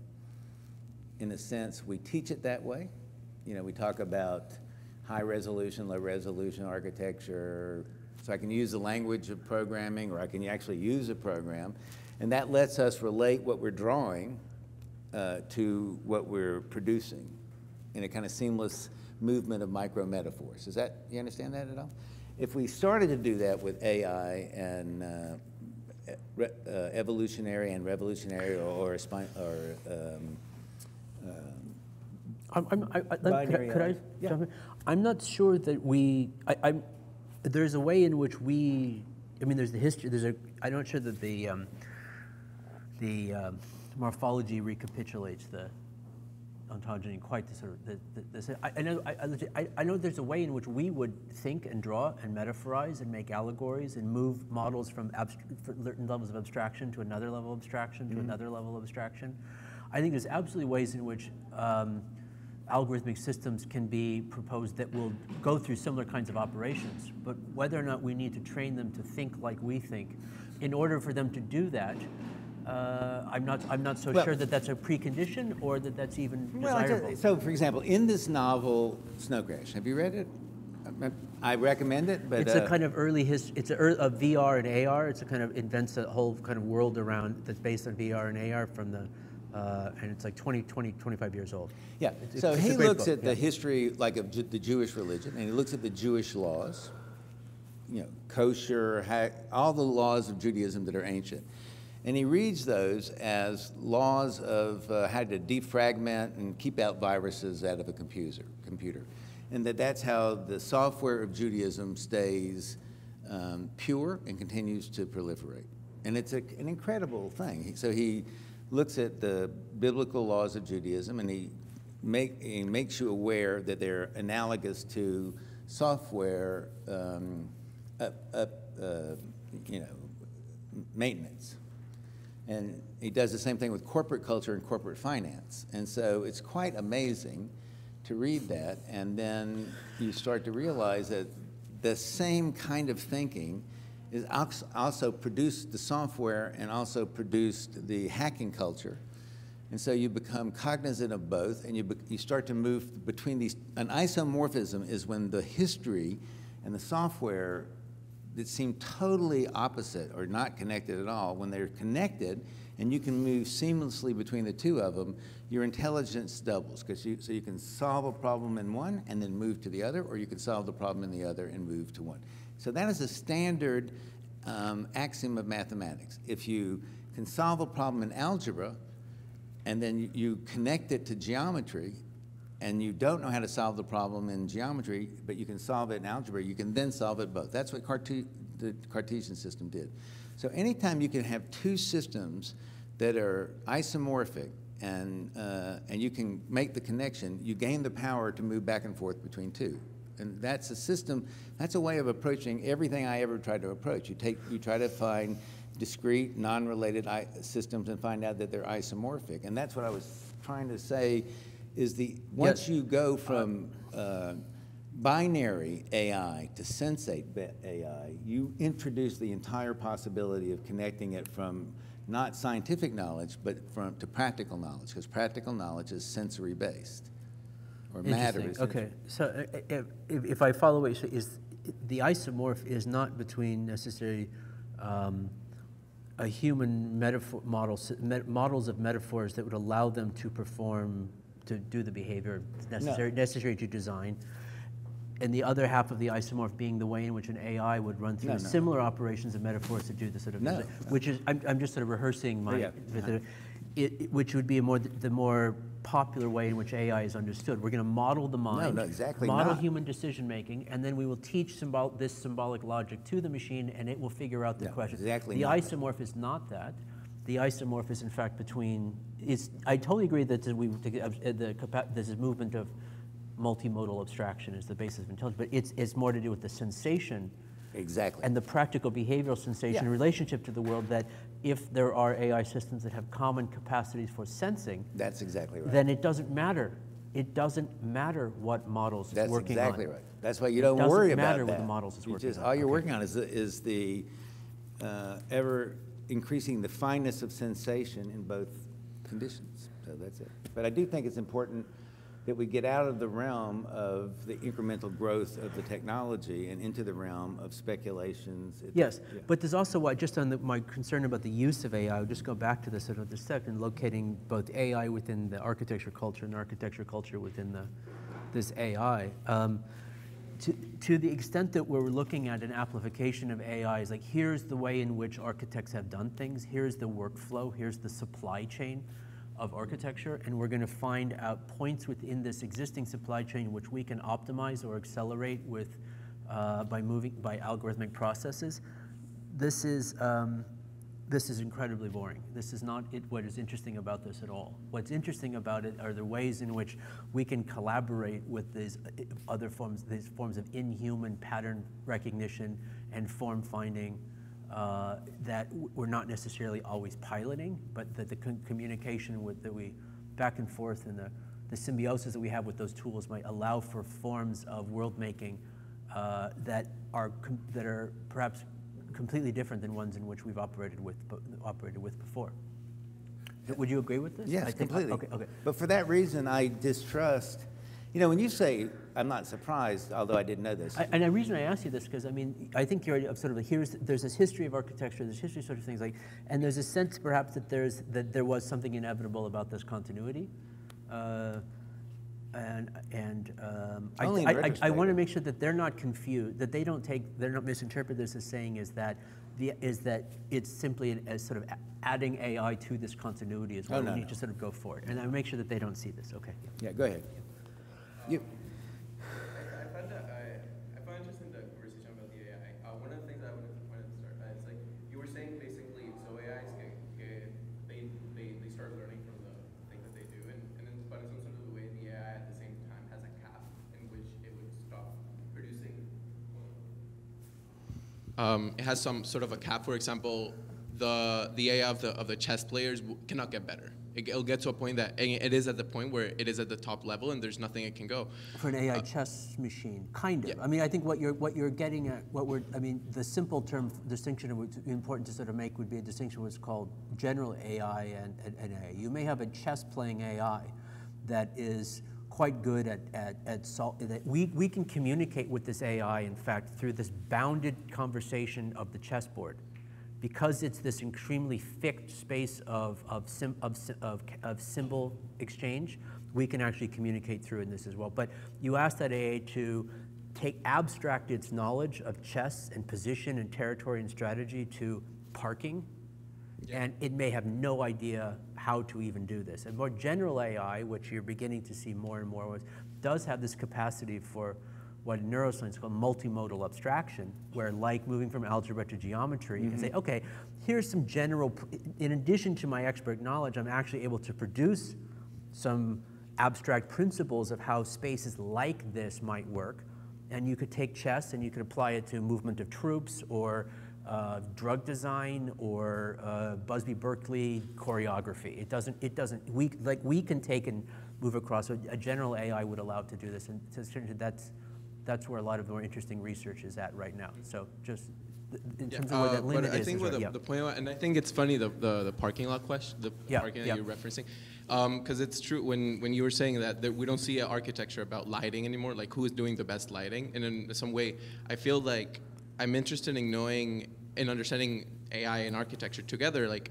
in a sense, we teach it that way. You know, we talk about high resolution, low resolution architecture. So I can use the language of programming, or I can actually use a program. And that lets us relate what we're drawing uh, to what we're producing in a kind of seamless movement of micro metaphors. Is that, you understand that at all? If we started to do that with A I and uh, Uh, evolutionary and revolutionary, or, or, or um, um, I'm, I, I, binary. Could I, could I yeah. jump in? I'm not sure that we. I, I'm, there's a way in which we. I mean, there's the history. There's a. I'm not sure that the um, the um, morphology recapitulates the ontogeny quite the sort of. The, the, the, I, I know. I, I, I know. There's a way in which we would think and draw and metaphorize and make allegories and move models from certain levels of abstraction to another level of abstraction to mm-hmm. another level of abstraction. I think there's absolutely ways in which um, algorithmic systems can be proposed that will go through similar kinds of operations. But whether or not we need to train them to think like we think, in order for them to do that. Uh, I'm not. I'm not so well, sure that that's a precondition, or that that's even well, desirable. A, so, for example, in this novel, Snow Crash. Have you read it? I recommend it. But it's uh, a kind of early history. It's a, a V R and A R. It's a kind of invents a whole kind of world around that's based on V R and A R from the, uh, and it's like twenty, twenty, twenty-five years old. Yeah. It's, so it's, he it's looks book. at yeah. the history, like of the Jewish religion, and he looks at the Jewish laws, you know, kosher, all the laws of Judaism that are ancient. And he reads those as laws of uh, how to defragment and keep out viruses out of a computer, computer. And that that's how the software of Judaism stays um, pure and continues to proliferate. And it's a, an incredible thing. So he looks at the biblical laws of Judaism, and he, make, he makes you aware that they're analogous to software um, up, up, uh, you know, maintenance. And he does the same thing with corporate culture and corporate finance. And so it's quite amazing to read that. And then you start to realize that the same kind of thinking is also produced the software and also produced the hacking culture. And so you become cognizant of both, and you, be, you start to move between these. An isomorphism is when the history and the software that seem totally opposite or not connected at all, when they're connected and you can move seamlessly between the two of them, your intelligence doubles. Because you, so you can solve a problem in one and then move to the other, or you can solve the problem in the other and move to one. So that is a standard um, axiom of mathematics. If you can solve a problem in algebra, and then you connect it to geometry, and you don't know how to solve the problem in geometry, but you can solve it in algebra, you can then solve it both. That's what Carte- the Cartesian system did. So anytime you can have two systems that are isomorphic, and, uh, and you can make the connection, you gain the power to move back and forth between two. And that's a system, that's a way of approaching everything I ever tried to approach. You, take, you try to find discrete, non-related systems and find out that they're isomorphic. And that's what I was trying to say is the, once yes. you go from uh, binary A I to sensate A I, you introduce the entire possibility of connecting it from not scientific knowledge, but from to practical knowledge, because practical knowledge is sensory-based, or matter is sensory. Okay, so if, if I follow what you say, is the isomorph is not between necessarily um, a human metaphor model, met, models of metaphors that would allow them to perform, to do the behavior necessary, no. necessary to design, and the other half of the isomorph being the way in which an A I would run through no, no, similar no. operations of metaphors to do this sort of, no, which no. is, I'm, I'm just sort of rehearsing my, yeah. the, it, which would be a more, the more popular way in which A I is understood. We're gonna model the mind, no, no, exactly model not. human decision-making, and then we will teach symbol this symbolic logic to the machine, and it will figure out the no, question. Exactly the not. isomorph is not that. The isomorph is in fact between, is, I totally agree that we, the, the, there's a movement of multimodal abstraction is the basis of intelligence, but it's, it's more to do with the sensation exactly. and the practical behavioral sensation yeah. relationship to the world, that if there are A I systems that have common capacities for sensing, that's exactly right. then it doesn't matter. It doesn't matter what models that's it's working exactly on. That's exactly right. That's why you don't worry about that. It doesn't matter what the models it's you working just, on. All you're okay. working on is the, is the uh, ever increasing the fineness of sensation in both conditions. So that's it. But I do think it's important that we get out of the realm of the incremental growth of the technology and into the realm of speculations. It's, yes, yeah. but there's also why, just on the, my concern about the use of A I, I'll just go back to this sort of the second, locating both A I within the architecture culture and architecture culture within the, this A I. Um, to, to the extent that we're looking at an amplification of A I is like, here's the way in which architects have done things, here's the workflow, here's the supply chain of architecture, and we're going to find out points within this existing supply chain which we can optimize or accelerate with uh, by moving by algorithmic processes. This is um, this is incredibly boring. This is not it, what is interesting about this at all. What's interesting about it are the ways in which we can collaborate with these other forms, these forms of inhuman pattern recognition and form finding. Uh, that we're not necessarily always piloting, but that the con communication with, that we back and forth and the, the symbiosis that we have with those tools might allow for forms of world making uh, that are com that are perhaps completely different than ones in which we've operated with operated with before. Would you agree with this? Yes, I think, completely. Okay, okay. But for that reason, I distrust. You know, when you say, I'm not surprised, although I didn't know this. I, and the reason I ask you this, because I mean, I think you're sort of, here's, there's this history of architecture, there's history of sort of things like, and there's a sense perhaps that, there's, that there was something inevitable about this continuity. Uh, and and um, I, I, I, I want to make sure that they're not confused, that they don't take, they're not misinterpreted this as saying is that, the, is that it's simply an, as sort of adding A I to this continuity is what oh, no, we need no. to sort of go for it. And I make sure that they don't see this, okay. Yeah, go ahead. Yeah. You. I, I, found that, I, I found interesting the conversation about the A I. Uh, one of the things I wanted to, wanted to start by is like, you were saying basically, so A Is, get, get, they, they, they start learning from the thing that they do, and, and then, but it's also sort of the way the A I at the same time has a cap in which it would stop producing. Um, it has some sort of a cap, for example, the the A I of the of the chess players w cannot get better. It, it'll get to a point that it is at the point where it is at the top level, and there's nothing it can go. For an A I uh, chess machine, kind of. Yeah. I mean, I think what you're what you're getting at, what we're, I mean, the simple term distinction would be important to sort of make would be a distinction what's called general A I and, and, and A I. You may have a chess playing A I that is quite good at, at, at sol that we, we can communicate with this A I, in fact, through this bounded conversation of the chessboard. Because it's this extremely thick space of, of, sim of, of, of symbol exchange, we can actually communicate through in this as well. But you asked that A I to take abstract its knowledge of chess and position and territory and strategy to parking. Yeah. And it may have no idea how to even do this. And more general A I, which you're beginning to see more and more, does have this capacity for what in neuroscience is called multimodal abstraction, where, like moving from algebra to geometry, mm-hmm. you can say, okay, here's some general, in addition to my expert knowledge, I'm actually able to produce some abstract principles of how spaces like this might work. And you could take chess and you could apply it to movement of troops or Uh, drug design or uh, Busby Berkeley choreography. It doesn't, it doesn't, we, like we can take and move across. A, a general A I would allow it to do this, and that's, that's where a lot of the more interesting research is at right now. So just in terms yeah, of where uh, that limit but I is. Think is where the, right, yeah. the point, and I think it's funny, the, the, the parking lot question, the yeah, parking lot yeah. you're referencing. Because um, it's true, when, when you were saying that, that we don't see an architecture about lighting anymore, like who is doing the best lighting. And in some way, I feel like I'm interested in knowing and understanding A I and architecture together, like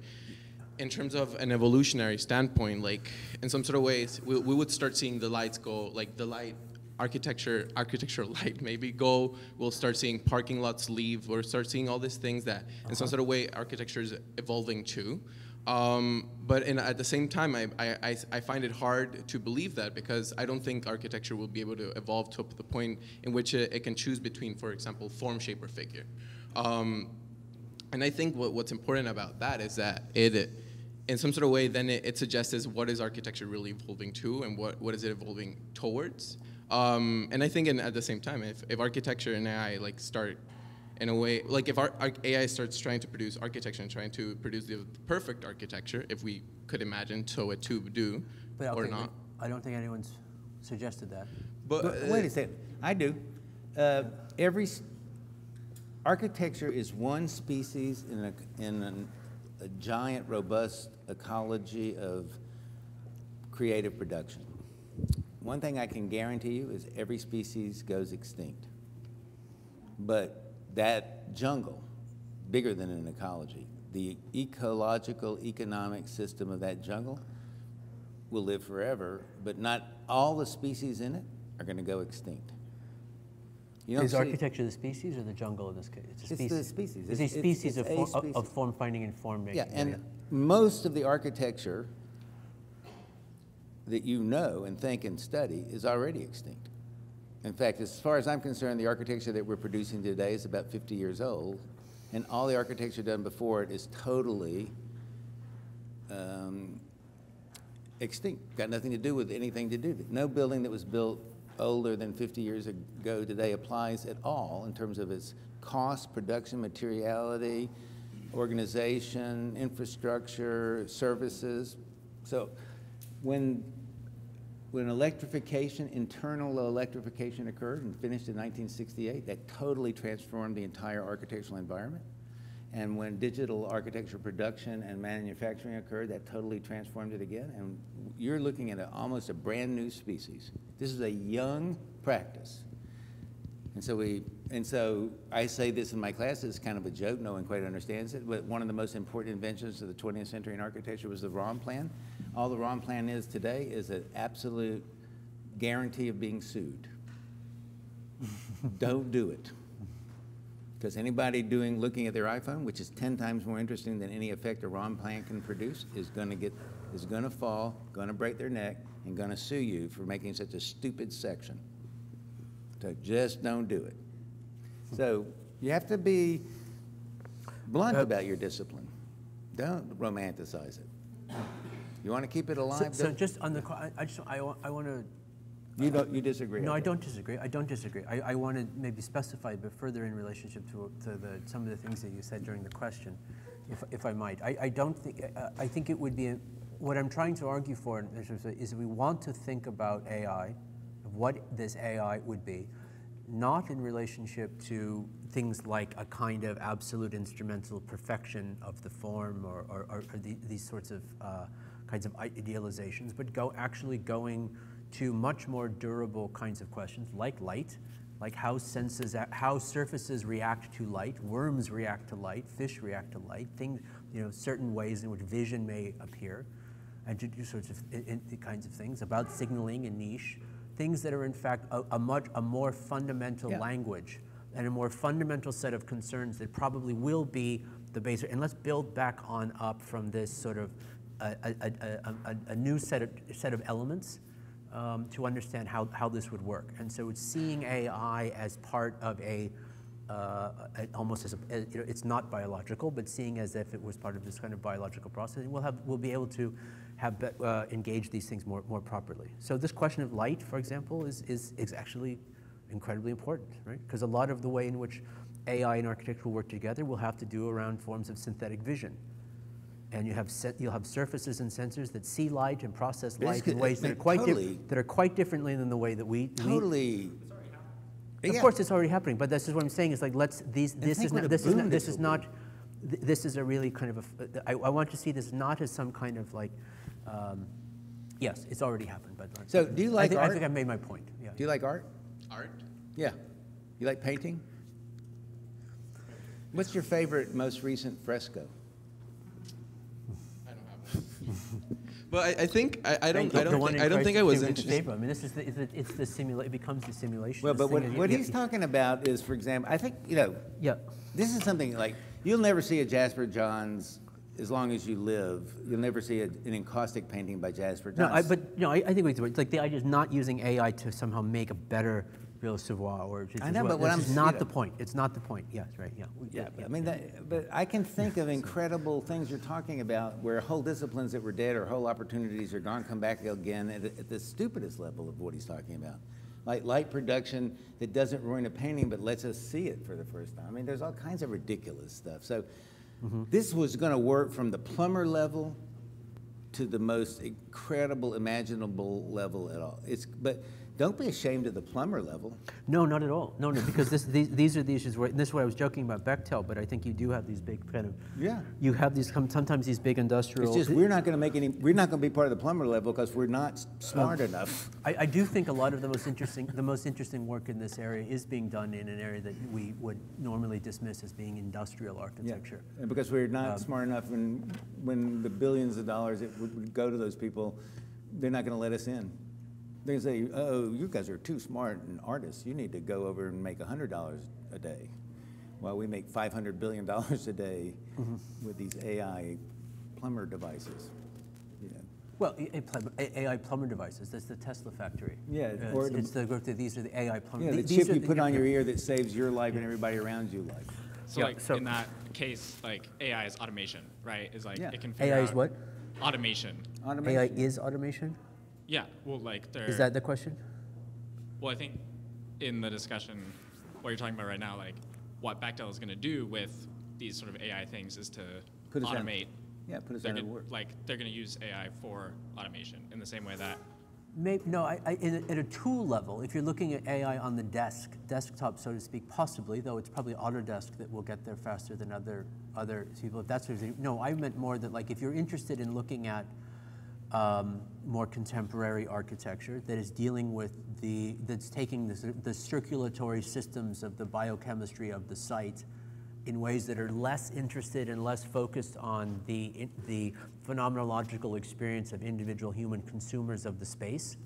in terms of an evolutionary standpoint, like in some sort of ways, we, we would start seeing the lights go, like the light architecture, architectural light maybe go, we'll start seeing parking lots leave, or start seeing all these things that in uh-huh. some sort of way architecture is evolving too. Um, but in, at the same time, I, I, I find it hard to believe that, because I don't think architecture will be able to evolve to the point in which it, it can choose between, for example, form, shape, or figure. Um, and I think what, what's important about that is that it, it in some sort of way, then it, it suggests is what is architecture really evolving to, and what, what is it evolving towards? Um, and I think in, at the same time, if, if architecture and A I like start in a way, like if our, our A I starts trying to produce architecture and trying to produce the perfect architecture, if we could imagine, so it too do, but okay, or not. I don't think anyone's suggested that. But, but uh, wait a second, I do. Uh, every architecture is one species in a in an, a giant, robust ecology of creative production. One thing I can guarantee you is every species goes extinct. But that jungle, bigger than an ecology, the ecological, economic system of that jungle will live forever, but not all the species in it are going to go extinct. You know, is architecture the species or the jungle in this case? It's a species. It's the species. It's, it's a species, it's, it's of, a species. Of form finding and form making. Yeah, and yeah. most of the architecture that you know and think and study is already extinct. In fact, as far as I'm concerned, the architecture that we're producing today is about fifty years old, and all the architecture done before it is totally um, extinct. Got nothing to do with anything to do with it. No building that was built older than fifty years ago today applies at all in terms of its cost, production, materiality, organization, infrastructure, services. So when When electrification, internal electrification occurred and finished in nineteen sixty-eight, that totally transformed the entire architectural environment. And when digital architecture production and manufacturing occurred, that totally transformed it again. And you're looking at a, almost a brand new species. This is a young practice. And so we, and so I say this in my classes, it's kind of a joke, no one quite understands it, but one of the most important inventions of the twentieth century in architecture was the ROM plan. All the ROM plan is today is an absolute guarantee of being sued. Don't do it. Because anybody doing, looking at their iPhone, which is ten times more interesting than any effect a ROM plan can produce, is gonna get, is gonna fall, gonna break their neck, and gonna sue you for making such a stupid section. So just don't do it. So you have to be blunt about your discipline. Don't romanticize it. You want to keep it alive. So, so just on the, I just I, I want to You don't, you disagree? No, I don't disagree. I don't disagree. I, I want to maybe specify, but further in relationship to, to the, some of the things that you said during the question, if, if I might. I, I don't think, uh, I think it would be, a, what I'm trying to argue for is we want to think about A I, what this A I would be, not in relationship to things like a kind of absolute instrumental perfection of the form or, or, or, or the, these sorts of uh, kinds of idealizations, but go actually going to much more durable kinds of questions like light, like how senses, how surfaces react to light, worms react to light, fish react to light, things, you know, certain ways in which vision may appear, and to do sorts of in, in, kinds of things about signaling and niche, things that are in fact a, a much a more fundamental yeah. language and a more fundamental set of concerns that probably will be the base. And let's build back on up from this sort of a, a, a, a, a new set of set of elements. Um, to understand how, how this would work. And so it's seeing A I as part of a, uh, a almost as a, a, you know, it's not biological, but seeing as if it was part of this kind of biological process, and we'll, have, we'll be able to have, uh, engage these things more, more properly. So this question of light, for example, is, is, is actually incredibly important, right? Because a lot of the way in which A I and architecture will work together will have to do around forms of synthetic vision. And you have set, you'll have surfaces and sensors that see light and process light in ways that are quite totally, that are quite differently than the way that we totally. We, of yeah. course, it's already happening. But that's just what I'm saying. Is like let's these. This is not. This is not. This is not. This is a really kind of. A, I, I want to see this not as some kind of like. Um, yes, it's already happened. But so do you like I think, art? I think I've made my point. Yeah. Do you like art? Art. Yeah. You like painting? What's your favorite, most recent fresco? Well, I, I think I, I don't. I don't. Think, I don't think I was interested. I mean, this is the, it's the, it's the simula It becomes the simulation. Well, but what, what he's yeah. talking about is, for example, I think you know. Yeah. This is something like you'll never see a Jasper Johns as long as you live. You'll never see a, an encaustic painting by Jasper Johns. No, I, but no, I, I think it's like the idea is not using A I to somehow make a better real savoir. Or I know, well. but what I'm not you know, the point. It's not the point. Yes, right. Yeah. Yeah. yeah, but, yeah I mean, yeah. That, but I can think of incredible things you're talking about, where whole disciplines that were dead or whole opportunities are gone come back again at, at the stupidest level of what he's talking about, like light production that doesn't ruin a painting but lets us see it for the first time. I mean, there's all kinds of ridiculous stuff. So, mm-hmm. this was going to work from the plumber level to the most incredible imaginable level at all. It's but. Don't be ashamed of the plumber level. No, not at all. No, no, because this, these, these are the issues where, and this is what I was joking about Bechtel, but I think you do have these big kind of, yeah. you have these, sometimes these big industrial. It's just we're not going to make any, we're not going to be part of the plumber level because we're not smart uh, enough. I, I do think a lot of the most interesting, the most interesting work in this area is being done in an area that we would normally dismiss as being industrial architecture. Yeah. And because we're not um, smart enough when, when the billions of dollars that would go to those people, they're not going to let us in. They say, oh, you guys are too smart and artists. You need to go over and make one hundred dollars a day while we make five hundred billion dollars a day mm-hmm. with these A I plumber devices. You know. Well, A I plumber devices, that's the Tesla factory. Yeah. Uh, or it's, the, it's the group that these are the A I plumber devices. Yeah, the chip you the, put on your ear that saves your life yeah. and everybody around you life. So, yeah, like, so in that case, like A I is automation, right? It's like yeah. it can figure out. A I is what? Automation. Automation. A I is automation? Yeah, well, like there. Is that the question? Well, I think in the discussion, what you're talking about right now, like what Bechtel is going to do with these sort of A I things is to put automate. Yeah, put us out of work. Like they're going to use A I for automation in the same way that. Maybe, no, I, I, in a, at a tool level, if you're looking at A I on the desk, desktop, so to speak, possibly, though it's probably Autodesk that will get there faster than other other people. If that's what you're, no, I meant more that like if you're interested in looking at. Um, more contemporary architecture that is dealing with the, that's taking the, the circulatory systems of the biochemistry of the site in ways that are less interested and less focused on the, in, the phenomenological experience of individual human consumers of the space.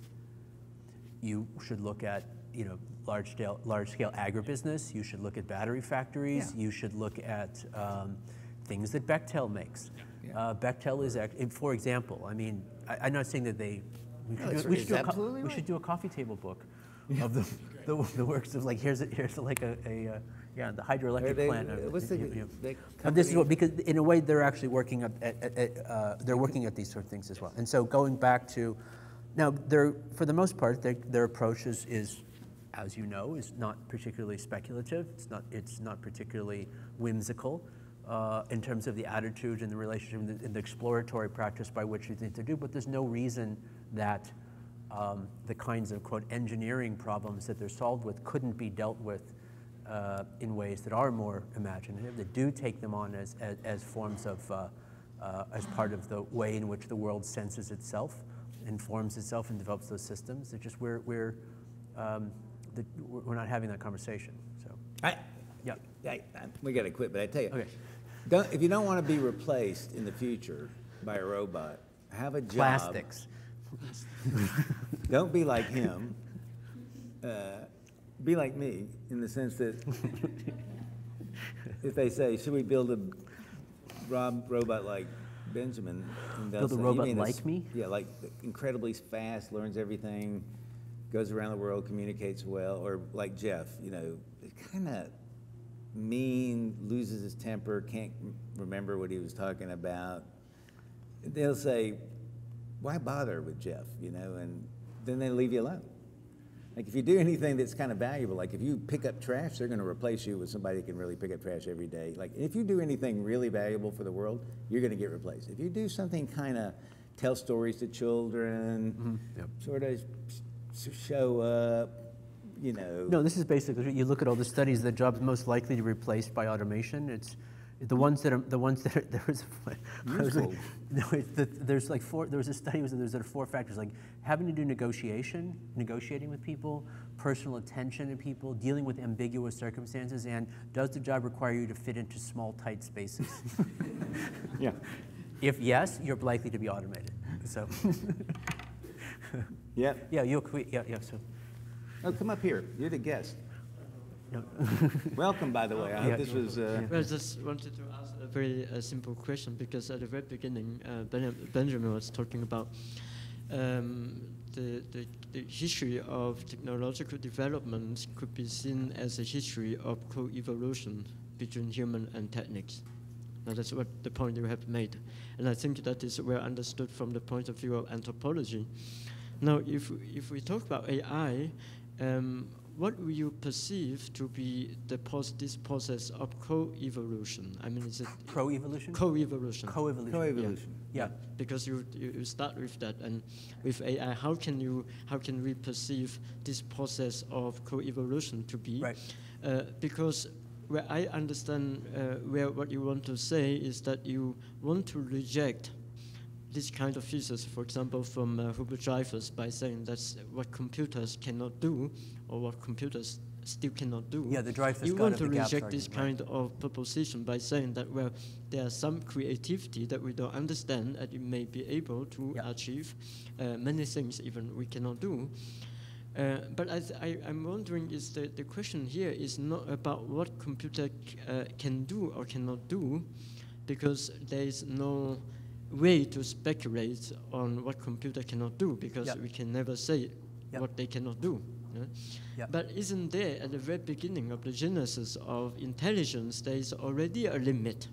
You should look at, you know, large scale, large scale agribusiness. You should look at battery factories. Yeah. You should look at um, things that Bechtel makes. Yeah. Uh, Bechtel is, act for example, I mean, I, I'm not saying that they, we should, no, do, we should, do, a right. we should do a coffee table book yeah. of the, the, the works of like, here's, a, here's a, like a, a uh, yeah, the hydroelectric they, plant. Uh, what's the, you know. And this is what, because in a way they're actually working, up at, at, at, uh, they're working at these sort of things as well. And so going back to Now, for the most part, they, their approach is, is, as you know, is not particularly speculative. It's not, it's not particularly whimsical uh, in terms of the attitude and the relationship and the, and the exploratory practice by which you think to do, but there's no reason that um, the kinds of, quote, engineering problems that they're solved with couldn't be dealt with uh, in ways that are more imaginative, that do take them on as, as, as forms of, uh, uh, as part of the way in which the world senses itself, informs itself, and develops those systems. It's just we're we're um, the, we're not having that conversation. So I yeah I, I, we got to quit. But I tell you, okay, don't, if you don't want to be replaced in the future by a robot, have a job. Plastics. Don't be like him. Uh, be like me in the sense that if they say, should we build a rob, robot like Benjamin, build a robot like me? Yeah, like incredibly fast, learns everything, goes around the world, communicates well, or like Jeff, you know, kind of mean, loses his temper, can't remember what he was talking about. They'll say, why bother with Jeff, you know, and then they leave you alone. Like if you do anything that's kind of valuable, like if you pick up trash, they're going to replace you with somebody who can really pick up trash every day. Like if you do anything really valuable for the world, you're going to get replaced. If you do something kind of tell stories to children, mm-hmm. yep. sort of show up, you know. No, this is basically, you look at all the studies, the jobs most likely to be replaced by automation. It's the ones that are, the ones that are, there was, was like, no, it, the, there's like four, there was a study, was, there's sort of four factors, like having to do negotiation, negotiating with people, personal attention to people, dealing with ambiguous circumstances, and does the job require you to fit into small, tight spaces? Yeah. If yes, you're likely to be automated, so. Yeah. Yeah, you'll quit, yeah, yeah, so. Oh, come up here, you're the guest. No. Welcome, by the way. I yeah, hope this yeah. was. Uh... Well, I just wanted to ask a very uh, simple question because at the very beginning, uh, ben Benjamin was talking about um, the, the the history of technological development could be seen as a history of co-evolution between human and techniques. Now that's what the point you have made, and I think that is well understood from the point of view of anthropology. Now, if if we talk about A I. Um, What will you perceive to be the pos this process of co-evolution? I mean, is it pro-evolution? Co-evolution. Co-evolution. Co-evolution. Yeah. Yeah. Yeah, because you you start with that, and with A I, how can you how can we perceive this process of co-evolution to be? Right. Uh, because where I understand uh, where what you want to say is that you want to reject this kind of thesis, for example, from uh, Hubert Dreyfus, by saying that's what computers cannot do, or what computers still cannot do. Yeah, the Dreyfus. You want to reject this kind of proposition by saying that, well, there's some creativity that we don't understand, and it may be able to yeah. achieve uh, many things even we cannot do. Uh, but I I, I'm wondering, is the the question here is not about what computer c uh, can do or cannot do, because there is no way to speculate on what computer cannot do, because yep. we can never say yep. what they cannot do. Yeah? Yep. But isn't there, at the very beginning of the genesis of intelligence, there is already a limit?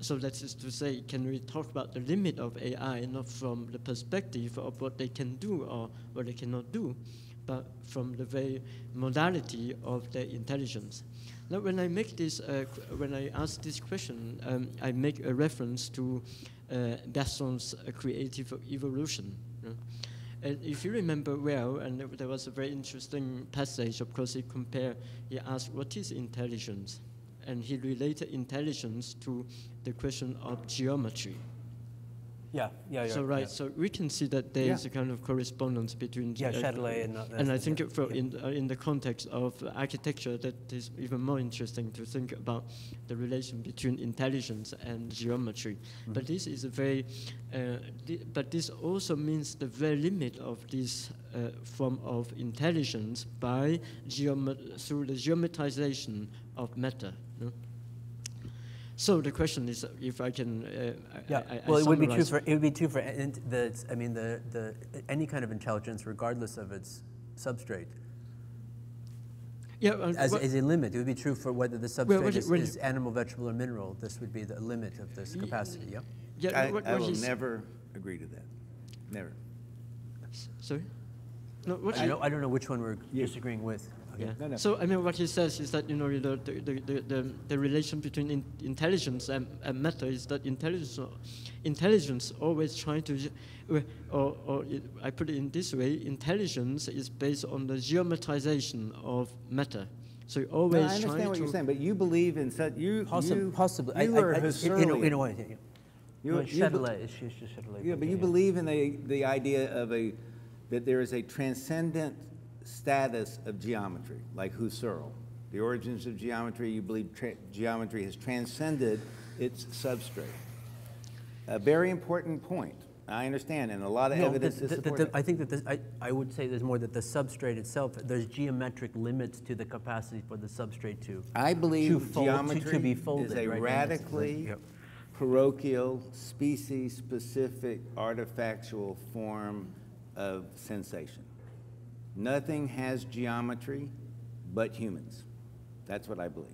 So that is to say, can we talk about the limit of A I, not from the perspective of what they can do or what they cannot do, but from the very modality of their intelligence? Now, when I make this, uh, when I ask this question, um, I make a reference to Uh, Bergson's uh, creative evolution. You know? And if you remember well, and there was a very interesting passage, of course, he compared, he asked, what is intelligence? And he related intelligence to the question of geometry. Yeah, yeah, yeah. So, right, yeah. so we can see that there yeah. is a kind of correspondence between... Yeah, uh, Chatelet and... And I think yeah, for yeah. In, uh, in the context of architecture, that is even more interesting to think about the relation between intelligence and geometry. Mm-hmm. But this is a very... Uh, th but this also means the very limit of this uh, form of intelligence by geomet through the geometrization of matter. You know? So the question is, if I can, uh, yeah. I, I well, it would be true for it would be true for and the, I mean the the any kind of intelligence, regardless of its substrate. Yeah, uh, as, as a limit, it would be true for whether the substrate well, is, is animal, vegetable, or mineral. This would be the limit of this capacity. Yeah. Yeah. I, I will never agree to that. Never. Sorry? No, what I, you, don't, I don't know which one we're yeah. disagreeing with. Okay. Yeah. No, no. So I mean, what he says is that you know the the the, the, the relation between in, intelligence and, and matter is that intelligence intelligence always trying to, or or it, I put it in this way: intelligence is based on the geometrization of matter. So you always. No, I understand trying what to you're saying, but you believe in such you possibly you, possibly you I, are I, Husserlian. In, in a way, yeah. yeah. You, well, you it's just yeah, but you yeah. believe in the the idea of a that there is a transcendent status of geometry, like Husserl. The origins of geometry, you believe geometry has transcended its substrate. A very important point, I understand, and a lot of no, evidence the, the, is the, the, I think that this, I, I would say there's more that the substrate itself, there's geometric limits to the capacity for the substrate to I believe to fold, geometry to, to be folded, is a right? radically yeah. parochial, species-specific, artifactual form of sensation. Nothing has geometry but humans. That's what I believe.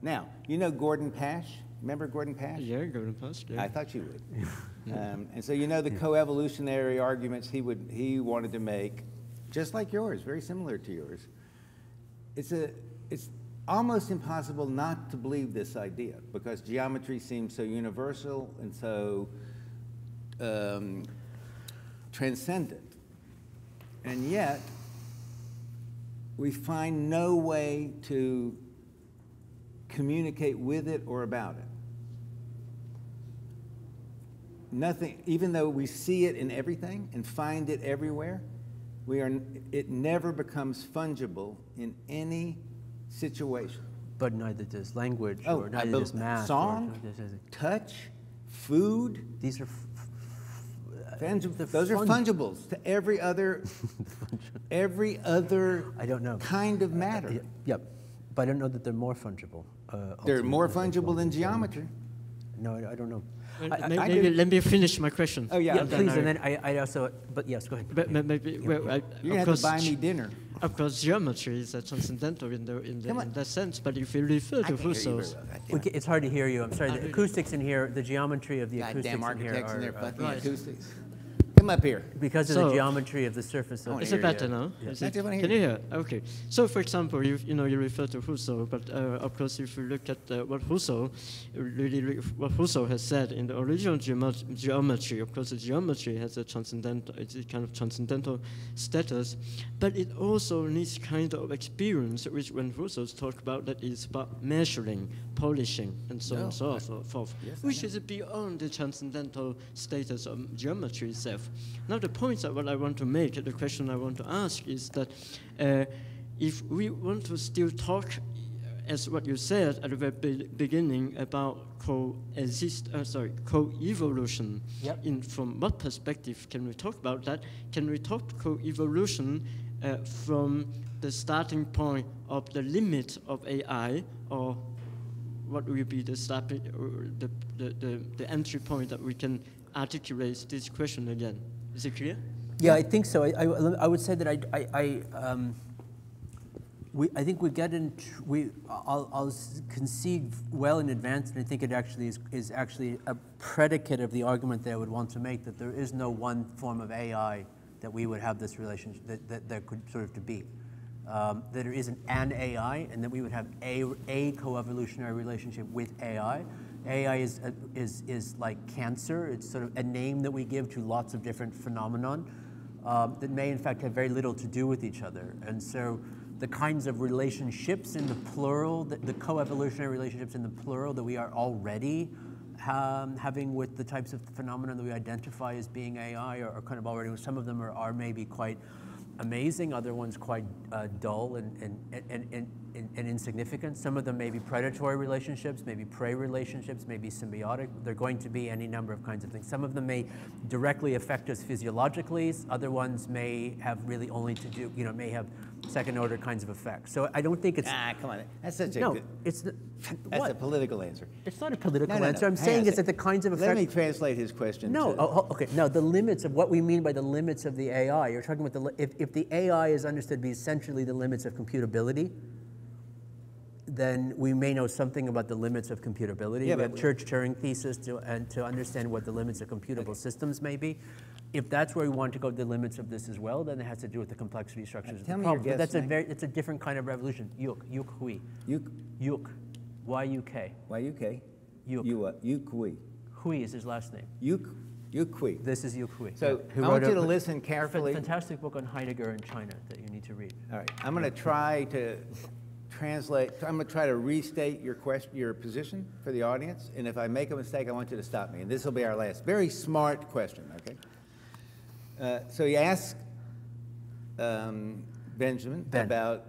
Now, you know Gordon Pash? Remember Gordon Pash? Yeah, Gordon Pash, yeah. I thought you would. yeah. um, and so you know the coevolutionary arguments he, would, he wanted to make, just like yours, very similar to yours. It's, a, it's almost impossible not to believe this idea because geometry seems so universal and so um, transcendent. And yet, we find no way to communicate with it or about it. Nothing, even though we see it in everything and find it everywhere, we are, it never becomes fungible in any situation. But neither does language, oh, or neither does math. Song, or, touch, food. These are. Fungible. Those are fungibles to every other, every other I don't know. kind of matter. Uh, yep, yeah, yeah. But I don't know that they're more fungible. Uh, they're more fungible than geometry. No, I, I don't know. Well, I, maybe, I maybe let me finish my question. Oh yeah, yeah please. And then I, I also, but yes, go ahead. But yeah. maybe yeah. well, I, you have course, to buy me dinner. Of course, geometry is transcendental in the in, the, in that sense. But if you refer to Husserl's, well, yeah. okay, it's hard to hear you. I'm sorry. The acoustics in here, the geometry of the God acoustics damn in here are. Their uh, right. acoustics. Come up here. Because of so, the geometry of the surface. Of is it better now? Yeah. Is it, can you hear? Okay. So, for example, you you know you refer to Husserl, but uh, of course, if you look at uh, what Husserl really what Husserl has said in the original geomet geometry, of course, the geometry has a transcendental, it's a kind of transcendental status, but it also needs kind of experience, which when Husserl's talk about that is about measuring, polishing, and so no. on and so, so forth, yes, which is beyond the transcendental status of geometry itself. Now the point that what I want to make, the question I want to ask is that uh, if we want to still talk, as what you said at the very be beginning about coexist, uh, sorry, co-evolution, yep. in from what perspective can we talk about that? Can we talk co-evolution uh, from the starting point of the limit of A I, or what will be the starting, the, the, the, the entry point that we can articulate this question again? Is it clear? Yeah, I think so. I, I, I would say that I, I, I, um, we, I think we get in, tr we, I'll, I'll concede well in advance, and I think it actually is, is actually a predicate of the argument that I would want to make, that there is no one form of A I that we would have this relationship, that, that there could sort of to be. Um, that there isn't an A I, and that we would have a, a coevolutionary relationship with A I. A I is, uh, is, is like cancer. It's sort of a name that we give to lots of different phenomenon um, that may in fact have very little to do with each other. And so the kinds of relationships in the plural, the, the coevolutionary relationships in the plural that we are already um, having with the types of phenomena that we identify as being A I are, are kind of already, some of them are, are maybe quite amazing, other ones quite uh, dull and, and, and, and, and, and insignificant. Some of them may be predatory relationships, maybe prey relationships, maybe symbiotic. They're going to be any number of kinds of things. Some of them may directly affect us physiologically. Other ones may have really only to do, you know, may have second order kinds of effects. So I don't think it's... Ah, come on. That's such a no, good, it's the, that's what? a political answer. It's not a political no, no, answer. No, no. I'm Hang saying is that the kinds of effects... Let me translate his question. No, oh, okay. No, the limits of what we mean by the limits of the A I. You're talking about the... If, if the A I is understood to be essentially the limits of computability, then we may know something about the limits of computability. Yeah, we have Church-Turing thesis to, and to understand what the limits of computable okay. systems may be. If that's where we want to go, the limits of this as well, then it has to do with the complexity structures of the problem. Guess, but that's Mike. a very, it's a different kind of revolution. Yuk, Yuk Hui. Yuk. Yuk. Y U K. Y U K. Yuk. Yuk Hui. Hui is his last name. Yuk. Yuk Hui. This is Yuk Hui. So yeah, I want you to listen carefully. It's a fantastic book on Heidegger in China that you need to read. All right, I'm going to try to translate. I'm going to try to restate your question, your position for the audience. And if I make a mistake, I want you to stop me. And this will be our last very smart question. Okay. Uh, so he asked um, Benjamin ben. about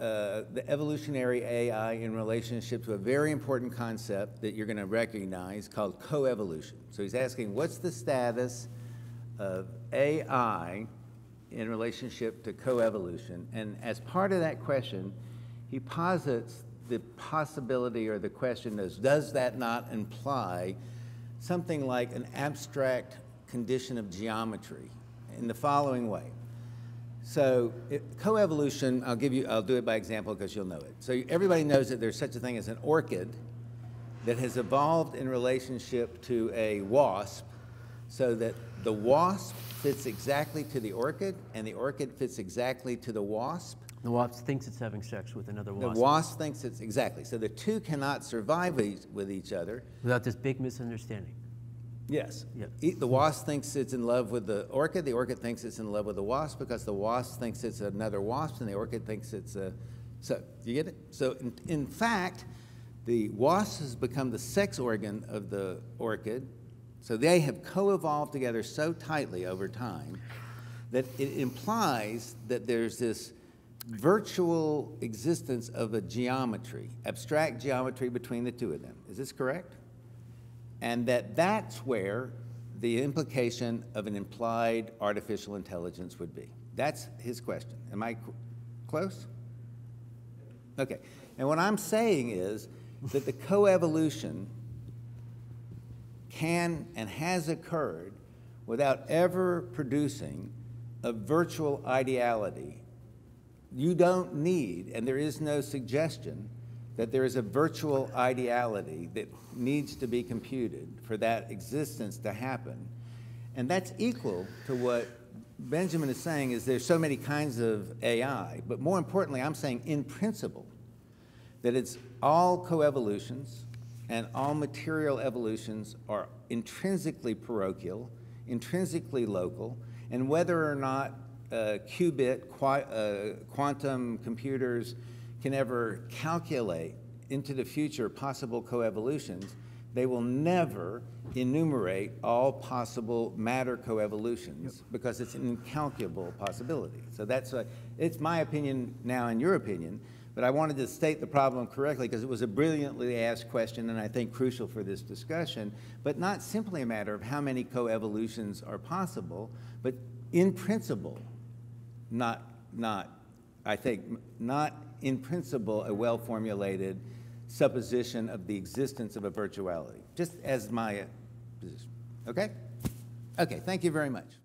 uh, the evolutionary A I in relationship to a very important concept that you're going to recognize called coevolution. So he's asking, what's the status of A I in relationship to coevolution? And as part of that question, he posits the possibility, or the question is, does that not imply something like an abstract condition of geometry in the following way? So coevolution, I'll give you, I'll do it by example because you'll know it. So everybody knows that there's such a thing as an orchid that has evolved in relationship to a wasp, so that the wasp fits exactly to the orchid and the orchid fits exactly to the wasp. The wasp thinks it's having sex with another wasp. The wasp thinks it's, exactly. So the two cannot survive with each other. Without this big misunderstanding. Yes. Yep. The wasp thinks it's in love with the orchid. The orchid thinks it's in love with the wasp because the wasp thinks it's another wasp and the orchid thinks it's a... So, you get it? So, in, in fact, the wasp has become the sex organ of the orchid. So they have co-evolved together so tightly over time that it implies that there's this virtual existence of a geometry, abstract geometry between the two of them. Is this correct? And that that's where the implication of an implied artificial intelligence would be. That's his question. Am I close? Okay. And what I'm saying is that the coevolution can and has occurred without ever producing a virtual ideality. You don't need, and there is no suggestion that there is a virtual ideality that needs to be computed for that existence to happen. And that's equal to what Benjamin is saying, is there's so many kinds of A I, but more importantly, I'm saying in principle, that it's all coevolutions and all material evolutions are intrinsically parochial, intrinsically local, and whether or not uh, qubit, qu uh, quantum computers, can ever calculate into the future possible coevolutions, they will never enumerate all possible matter coevolutions yep. because it's an incalculable possibility. So that's a, it's my opinion now and your opinion, but I wanted to state the problem correctly because it was a brilliantly asked question and I think crucial for this discussion, but not simply a matter of how many coevolutions are possible, but in principle, not, not I think, not in principle, a well-formulated supposition of the existence of a virtuality, just as my position. Okay? Okay, thank you very much.